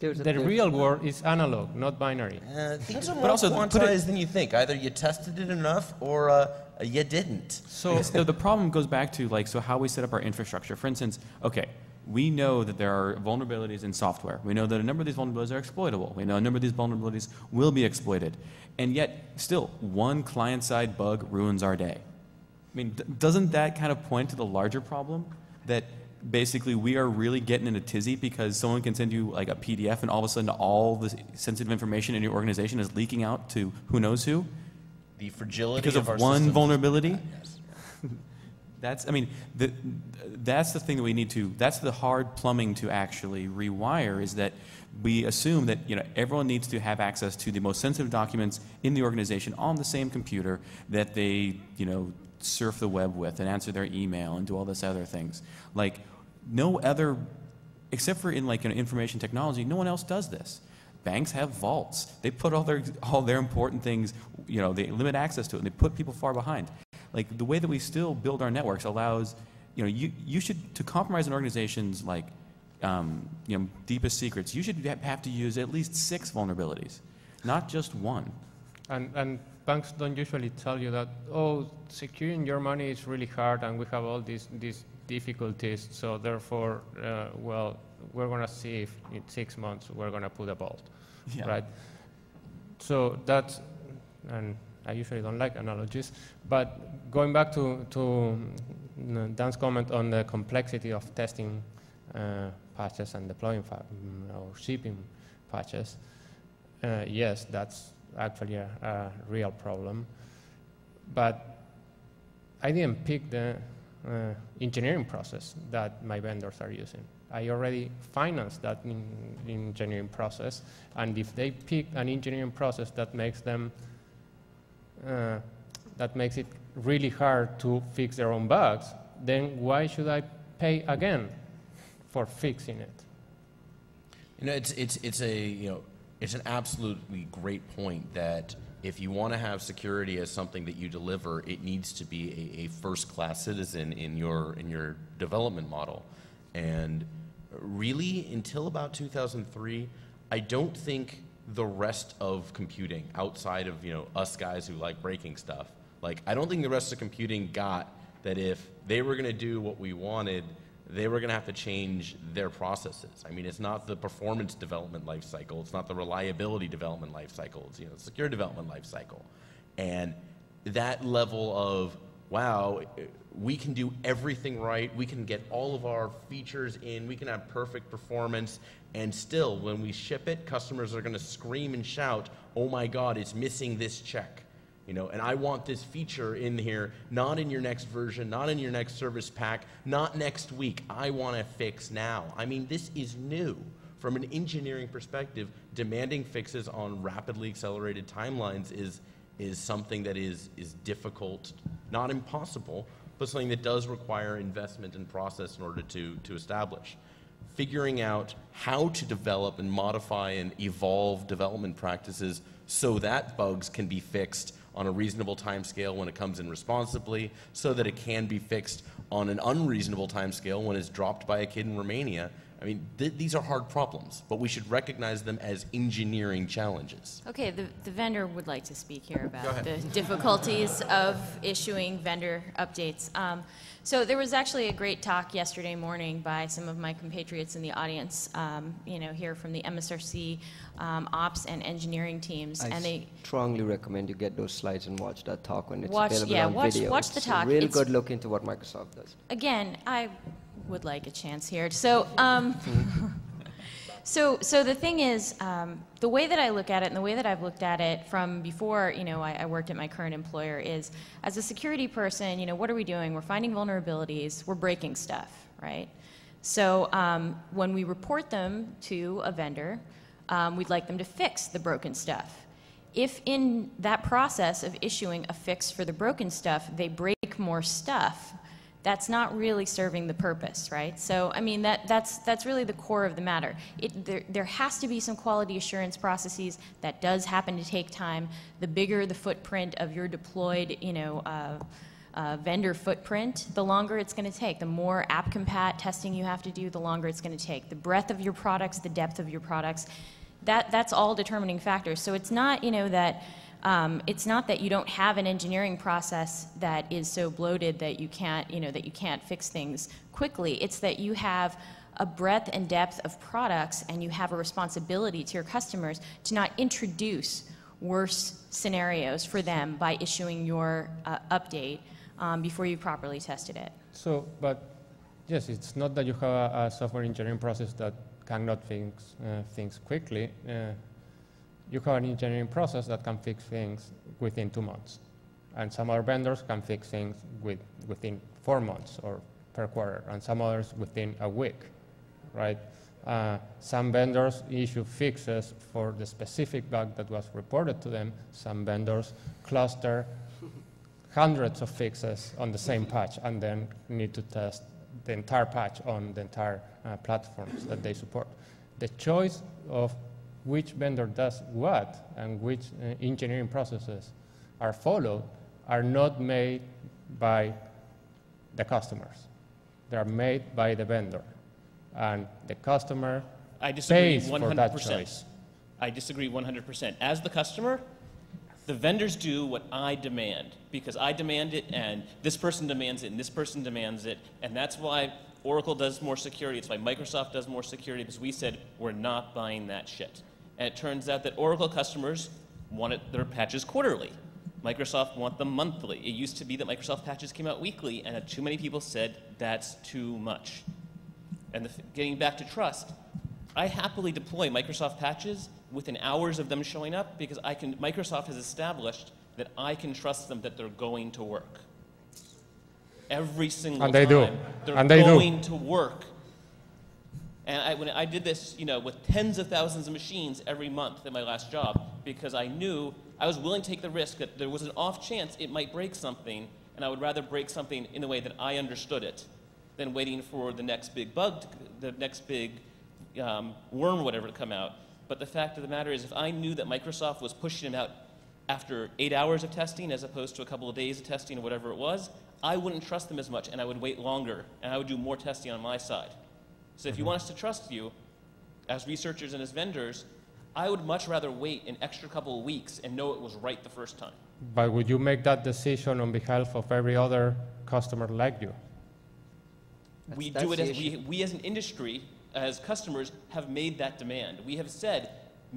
There's the real world is analog, not binary. Uh, things are more quantized than you think. Either you tested it enough or uh, you didn't. So, so the problem goes back to like, so how we set up our infrastructure. For instance, okay, we know that there are vulnerabilities in software. We know that a number of these vulnerabilities are exploitable. We know a number of these vulnerabilities will be exploited. And yet, still, one client-side bug ruins our day. I mean, doesn't that kind of point to the larger problem that basically we are really getting in a tizzy because someone can send you like a P D F and all of a sudden all the sensitive information in your organization is leaking out to who knows who? The fragility because of, of our one systems. vulnerability. That's I mean, the, that's the thing that we need to. That's the hard plumbing to actually rewire. Is that we assume that you know everyone needs to have access to the most sensitive documents in the organization on the same computer that they you know. surf the web with and answer their email and do all this other things. Like no other, except for in like you know, information technology, no one else does this. Banks have vaults. They put all their all their important things, you know, they limit access to it and they put people far behind. Like the way that we still build our networks allows, you know, you, you should, to compromise an organization's like, um, you know, deepest secrets, you should have to use at least six vulnerabilities, not just one. And, and banks don't usually tell you that, oh, securing your money is really hard and we have all these, these difficulties, so therefore, uh, well, we're going to see if in six months we're going to put a vault, yeah. right? So that's, and I usually don't like analogies, but going back to, to Dan's comment on the complexity of testing uh, patches and deploying or shipping patches, uh, yes, that's actually a, a real problem. But I didn't pick the uh, engineering process that my vendors are using. I already financed that in, in engineering process, and if they pick an engineering process that makes them, uh, that makes it really hard to fix their own bugs, then why should I pay again for fixing it? You know, it's, it's, it's a, you know, it's an absolutely great point that if you want to have security as something that you deliver, it needs to be a, a first-class citizen in your in your development model. And really, until about two thousand three, I don't think the rest of computing, outside of you know us guys who like breaking stuff, like I don't think the rest of computing got that if they were going to do what we wanted, they were going to have to change their processes. I mean, it's not the performance development life cycle. It's not the reliability development life cycle. It's, you know, secure development life cycle. And that level of, wow, we can do everything right. We can get all of our features in. We can have perfect performance. And still, when we ship it, customers are going to scream and shout, oh my God, it's missing this check. You know, and I want this feature in here, not in your next version, not in your next service pack, not next week. I want to fix now. I mean, this is new. From an engineering perspective, demanding fixes on rapidly accelerated timelines is, is something that is, is difficult, not impossible, but something that does require investment and process in order to, to establish. Figuring out how to develop and modify and evolve development practices so that bugs can be fixed on a reasonable time scale when it comes in responsibly, so that it can be fixed on an unreasonable time scale when it's dropped by a kid in Romania. I mean, th these are hard problems, but we should recognize them as engineering challenges. Okay, the, the vendor would like to speak here about the difficulties of issuing vendor updates. Um, so there was actually a great talk yesterday morning by some of my compatriots in the audience, um, you know, here from the M S R C um, ops and engineering teams. I and they strongly recommend you get those slides and watch that talk when it's watch, available yeah, on watch, video. Watch it's the talk. A real it's good look into what Microsoft does. Again, I would like a chance here. So, um, so, so the thing is, um, the way that I look at it, and the way that I've looked at it from before, you know, I, I worked at my current employer, is as a security person, you know, what are we doing? We're finding vulnerabilities. We're breaking stuff, right? So, um, when we report them to a vendor, um, we'd like them to fix the broken stuff. If in that process of issuing a fix for the broken stuff, they break more stuff, that's not really serving the purpose, right? So, I mean, that, that's, that's really the core of the matter. It, there, there has to be some quality assurance processes. That does happen to take time. The bigger the footprint of your deployed, you know, uh, uh, vendor footprint, the longer it's going to take. The more app-compat testing you have to do, the longer it's going to take. The breadth of your products, the depth of your products, that, that's all determining factors. So it's not, you know, that... Um, it's not that you don't have an engineering process that is so bloated that you can't, you know, that you can't fix things quickly. It's that you have a breadth and depth of products, and you have a responsibility to your customers to not introduce worse scenarios for them by issuing your uh, update um, before you properly tested it. So, but yes, it's not that you have a, a software engineering process that cannot fix uh, things quickly. Uh, You have an engineering process that can fix things within two months. And some other vendors can fix things with, within four months or per quarter, and some others within a week, right? Uh, some vendors issue fixes for the specific bug that was reported to them. Some vendors cluster hundreds of fixes on the same patch and then need to test the entire patch on the entire uh, platforms that they support. The choice of which vendor does what and which uh, engineering processes are followed are not made by the customers. They are made by the vendor. And the customer I disagree pays one hundred percent. For that choice. I disagree one hundred percent. As the customer, the vendors do what I demand, because I demand it, and this person demands it, and this person demands it, and that's why Oracle does more security. It's why Microsoft does more security, because we said we're not buying that shit. And it turns out that Oracle customers want it, their patches quarterly. Microsoft want them monthly. It used to be that Microsoft patches came out weekly, and too many people said that's too much. And the, getting back to trust, I happily deploy Microsoft patches within hours of them showing up, because I can, Microsoft has established that I can trust them that they're going to work. Every single and they time, do. They're and they going do. To work. And I, when I did this, you know, with tens of thousands of machines every month at my last job, because I knew I was willing to take the risk that there was an off chance it might break something, and I would rather break something in the way that I understood it than waiting for the next big bug, to, the next big um, worm, whatever, to come out. But the fact of the matter is, if I knew that Microsoft was pushing it out after eight hours of testing as opposed to a couple of days of testing or whatever it was, I wouldn't trust them as much, and I would wait longer, and I would do more testing on my side. So if you want us to trust you, as researchers and as vendors, I would much rather wait an extra couple of weeks and know it was right the first time. But would you make that decision on behalf of every other customer like you? That's, we do it as we, we as an industry, as customers, have made that demand. We have said,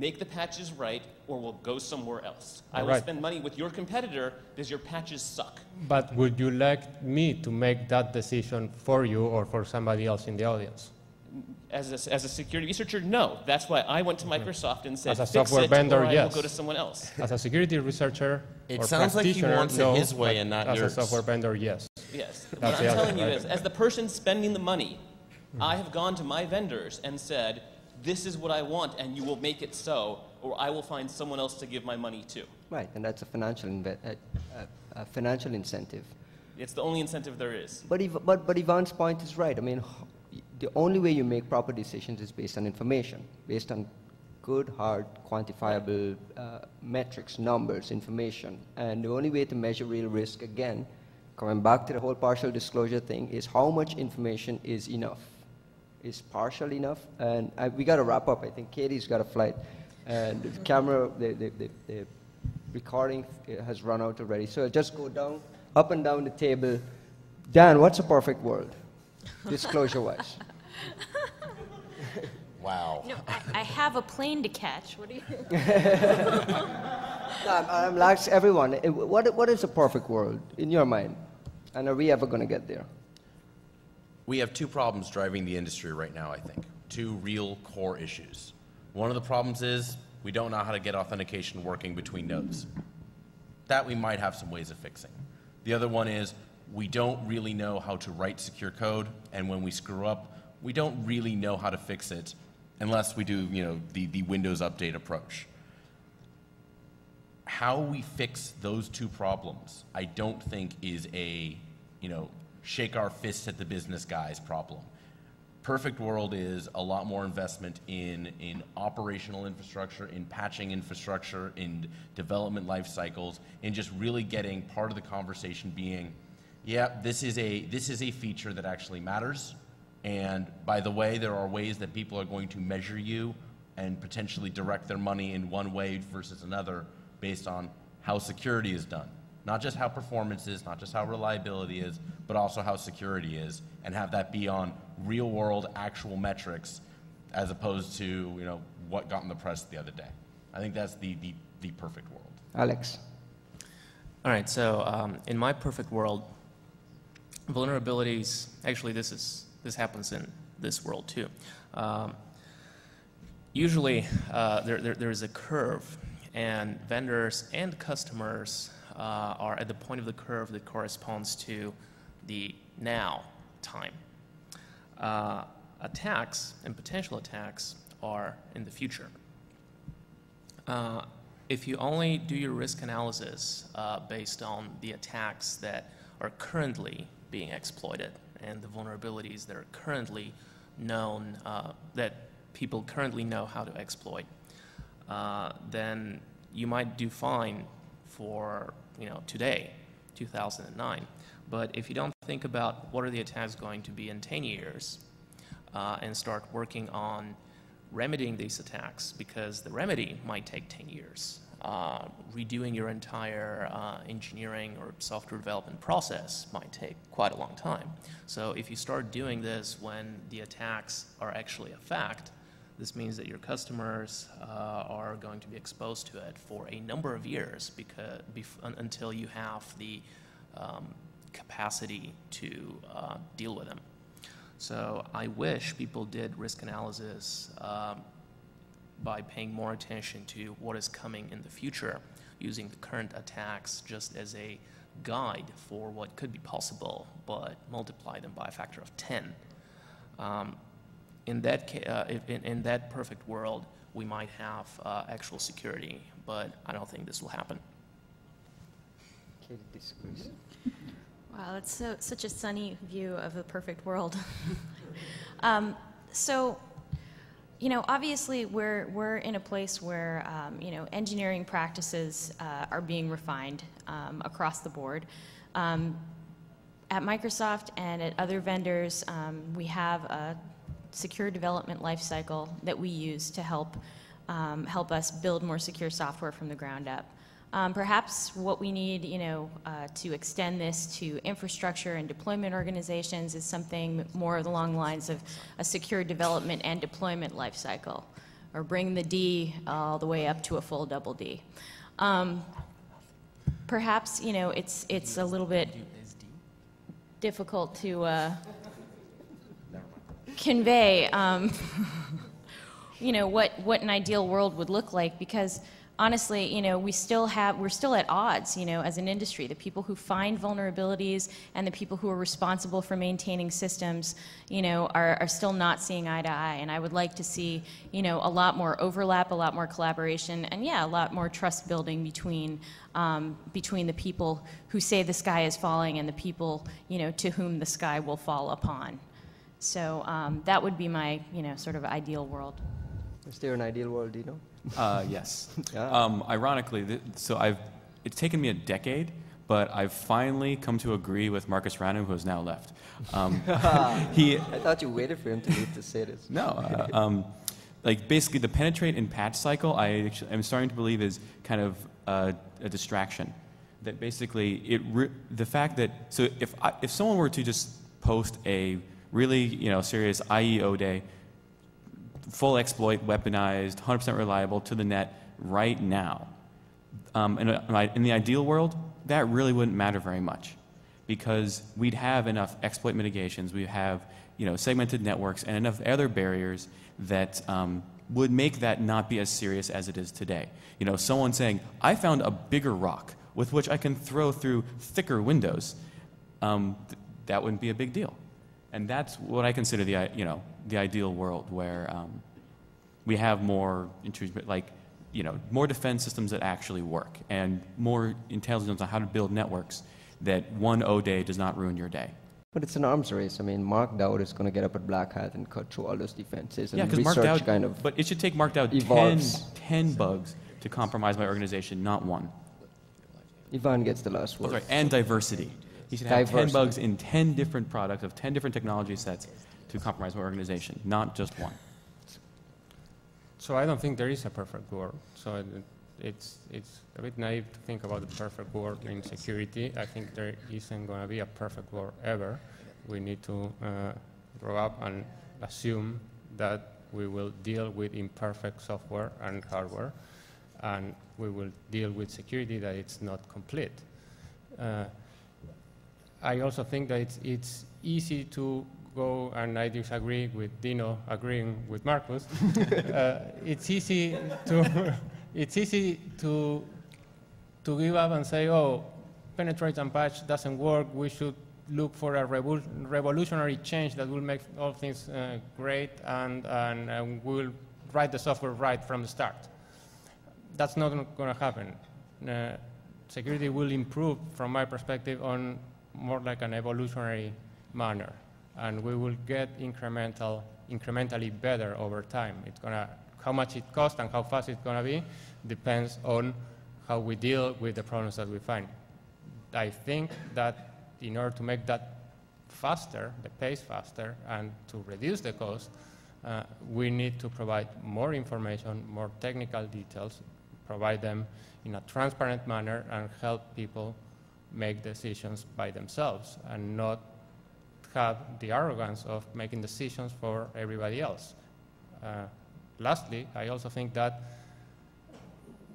make the patches right or we'll go somewhere else. All I will right. spend money with your competitor because your patches suck. But would you like me to make that decision for you or for somebody else in the audience? As a, as a security researcher, no. That's why I went to Microsoft and said, as a software vendor, yes. We'll go to someone else. As a security researcher, it or sounds like he wants no, it his way and not as yours. As a software vendor, yes. Yes. That's what I'm other, telling you right? is, as the person spending the money, mm-hmm. I have gone to my vendors and said, this is what I want, and you will make it so, or I will find someone else to give my money to. Right, and that's a financial inve a, a, a financial incentive. It's the only incentive there is. But Iv but but Ivan's point is right. I mean. The only way you make proper decisions is based on information, based on good, hard, quantifiable uh, metrics, numbers, information. And the only way to measure real risk, again, coming back to the whole partial disclosure thing, is how much information is enough? Is partial enough? And uh, we got to wrap up. I think Katie's got a flight. And the camera, the, the, the, the recording has run out already. So I'll just go down, up and down the table. Dan, what's a perfect world? Disclosure-wise. Wow. No, I, I have a plane to catch. What do you? No, I'm, I'm like everyone. What, what is a perfect world in your mind? And are we ever going to get there? We have two problems driving the industry right now, I think. Two real core issues. One of the problems is we don't know how to get authentication working between nodes. That we might have some ways of fixing. The other one is we don't really know how to write secure code, and when we screw up, we don't really know how to fix it unless we do, you know, the, the Windows update approach. How we fix those two problems, I don't think is a, you know, shake our fists at the business guys problem. Perfect world is a lot more investment in, in operational infrastructure, in patching infrastructure, in development life cycles, and just really getting part of the conversation being, yeah, this is a this is a feature that actually matters, and by the way, there are ways that people are going to measure you and potentially direct their money in one way versus another based on how security is done. Not just how performance is, not just how reliability is, but also how security is, and have that be on real world actual metrics as opposed to, you know, what got in the press the other day. I think that's the the, the perfect world. Alex. All right, so um, in my perfect world, vulnerabilities, actually this is this happens in this world too. Um, usually uh, there, there, there is a curve, and vendors and customers uh, are at the point of the curve that corresponds to the now time. Uh, attacks and potential attacks are in the future. Uh, if you only do your risk analysis uh, based on the attacks that are currently being exploited and the vulnerabilities that are currently known, uh, that people currently know how to exploit, uh, then you might do fine for, you know, today, two thousand nine. But if you don't think about what are the attacks going to be in ten years uh, and start working on remedying these attacks, because the remedy might take ten years. Uh, redoing your entire uh, engineering or software development process might take quite a long time. So if you start doing this when the attacks are actually a fact, this means that your customers uh, are going to be exposed to it for a number of years because bef until you have the um, capacity to uh, deal with them. So I wish people did risk analysis um, by paying more attention to what is coming in the future, using the current attacks just as a guide for what could be possible, but multiply them by a factor of ten. Um, in, that, uh, in, in that perfect world, we might have uh, actual security, but I don't think this will happen. Katie disagrees. Wow, that's so, such a sunny view of the perfect world. um, so. you know, obviously we're we're in a place where um, you know, engineering practices uh, are being refined um, across the board. Um, at Microsoft and at other vendors, um, we have a secure development lifecycle that we use to help um, help us build more secure software from the ground up. Um, perhaps what we need, you know, uh, to extend this to infrastructure and deployment organizations is something more along the lines of a secure development and deployment lifecycle, or bring the D all the way up to a full double D. Um, perhaps, you know, it's it's a little bit difficult to uh, convey, um, you know, what what an ideal world would look like, because honestly, you know, we still have, we're still at odds, you know, as an industry. The people who find vulnerabilities and the people who are responsible for maintaining systems, you know, are, are still not seeing eye to eye. And I would like to see, you know, a lot more overlap, a lot more collaboration, and yeah, a lot more trust building between, um, between the people who say the sky is falling and the people, you know, to whom the sky will fall upon. So um, that would be my, you know, sort of ideal world. Is there an ideal world, Dino? Uh, yes. Yeah. Um, ironically, th so I've, it's taken me a decade, but I've finally come to agree with Marcus Ranum, who has now left. Um, he, I thought you waited for him to leave to say this. No. Uh, um, like, basically, the penetrate and patch cycle, I actually, I'm starting to believe is kind of uh, a distraction. That basically, it re the fact that, so if, I, if someone were to just post a really, you know, serious I E O day, full exploit, weaponized, one hundred percent reliable to the net right now. Um, in, a, in the ideal world, that really wouldn't matter very much, because we'd have enough exploit mitigations, we have, you know, segmented networks and enough other barriers that um, would make that not be as serious as it is today. You know, someone saying, "I found a bigger rock with which I can throw through thicker windows," um, th that wouldn't be a big deal. And that's what I consider the, you know, the ideal world, where um, we have more intrusion, like, you know, more defense systems that actually work, and more intelligence on how to build networks that one O day does not ruin your day. But it's an arms race. I mean, Mark Dowd is going to get up at Black Hat and cut through all those defenses, and yeah, research Mark Dowd, kind of. But it should take Mark Dowd ten, ten bugs to compromise my organization, not one. Ivan gets the last word. That's right, and diversity. He should have ten bugs in ten different products of ten different technology sets to compromise my organization, not just one. So I don't think there is a perfect world. So it, it's, it's a bit naive to think about the perfect world in security. I think there isn't going to be a perfect world ever. We need to uh, grow up and assume that we will deal with imperfect software and hardware, and we will deal with security that it's not complete. Uh, I also think that it's, it's easy to go, and I disagree with Dino agreeing with Marcus. uh, it's easy to it's easy to to give up and say, "Oh, penetrate and patch doesn't work. We should look for a revol revolutionary change that will make all things uh, great, and and, and we'll write the software right from the start." That's not going to happen. Uh, security will improve, from my perspective, on more like an evolutionary manner, and we will get incremental, incrementally better over time. It's gonna, how much it costs and how fast it's gonna be depends on how we deal with the problems that we find. I think that in order to make that faster, the pace faster, and to reduce the cost, uh, we need to provide more information, more technical details, provide them in a transparent manner, and help people make decisions by themselves, and not have the arrogance of making decisions for everybody else. Uh, lastly, I also think that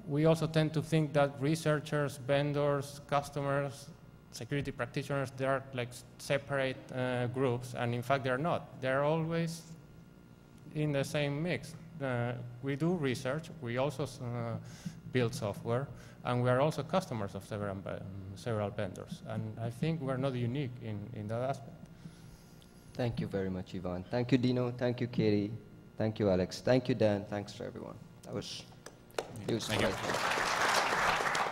we also tend to think that researchers, vendors, customers, security practitioners, they are like separate uh, groups, and in fact, they're not. They're always in the same mix. Uh, we do research, we also uh, build software, and we are also customers of several, um, several vendors. And I think we're not unique in, in that aspect. Thank you very much, Ivan. Thank you, Dino. Thank you, Katie. Thank you, Alex. Thank you, Dan. Thanks to everyone. That was, it was great.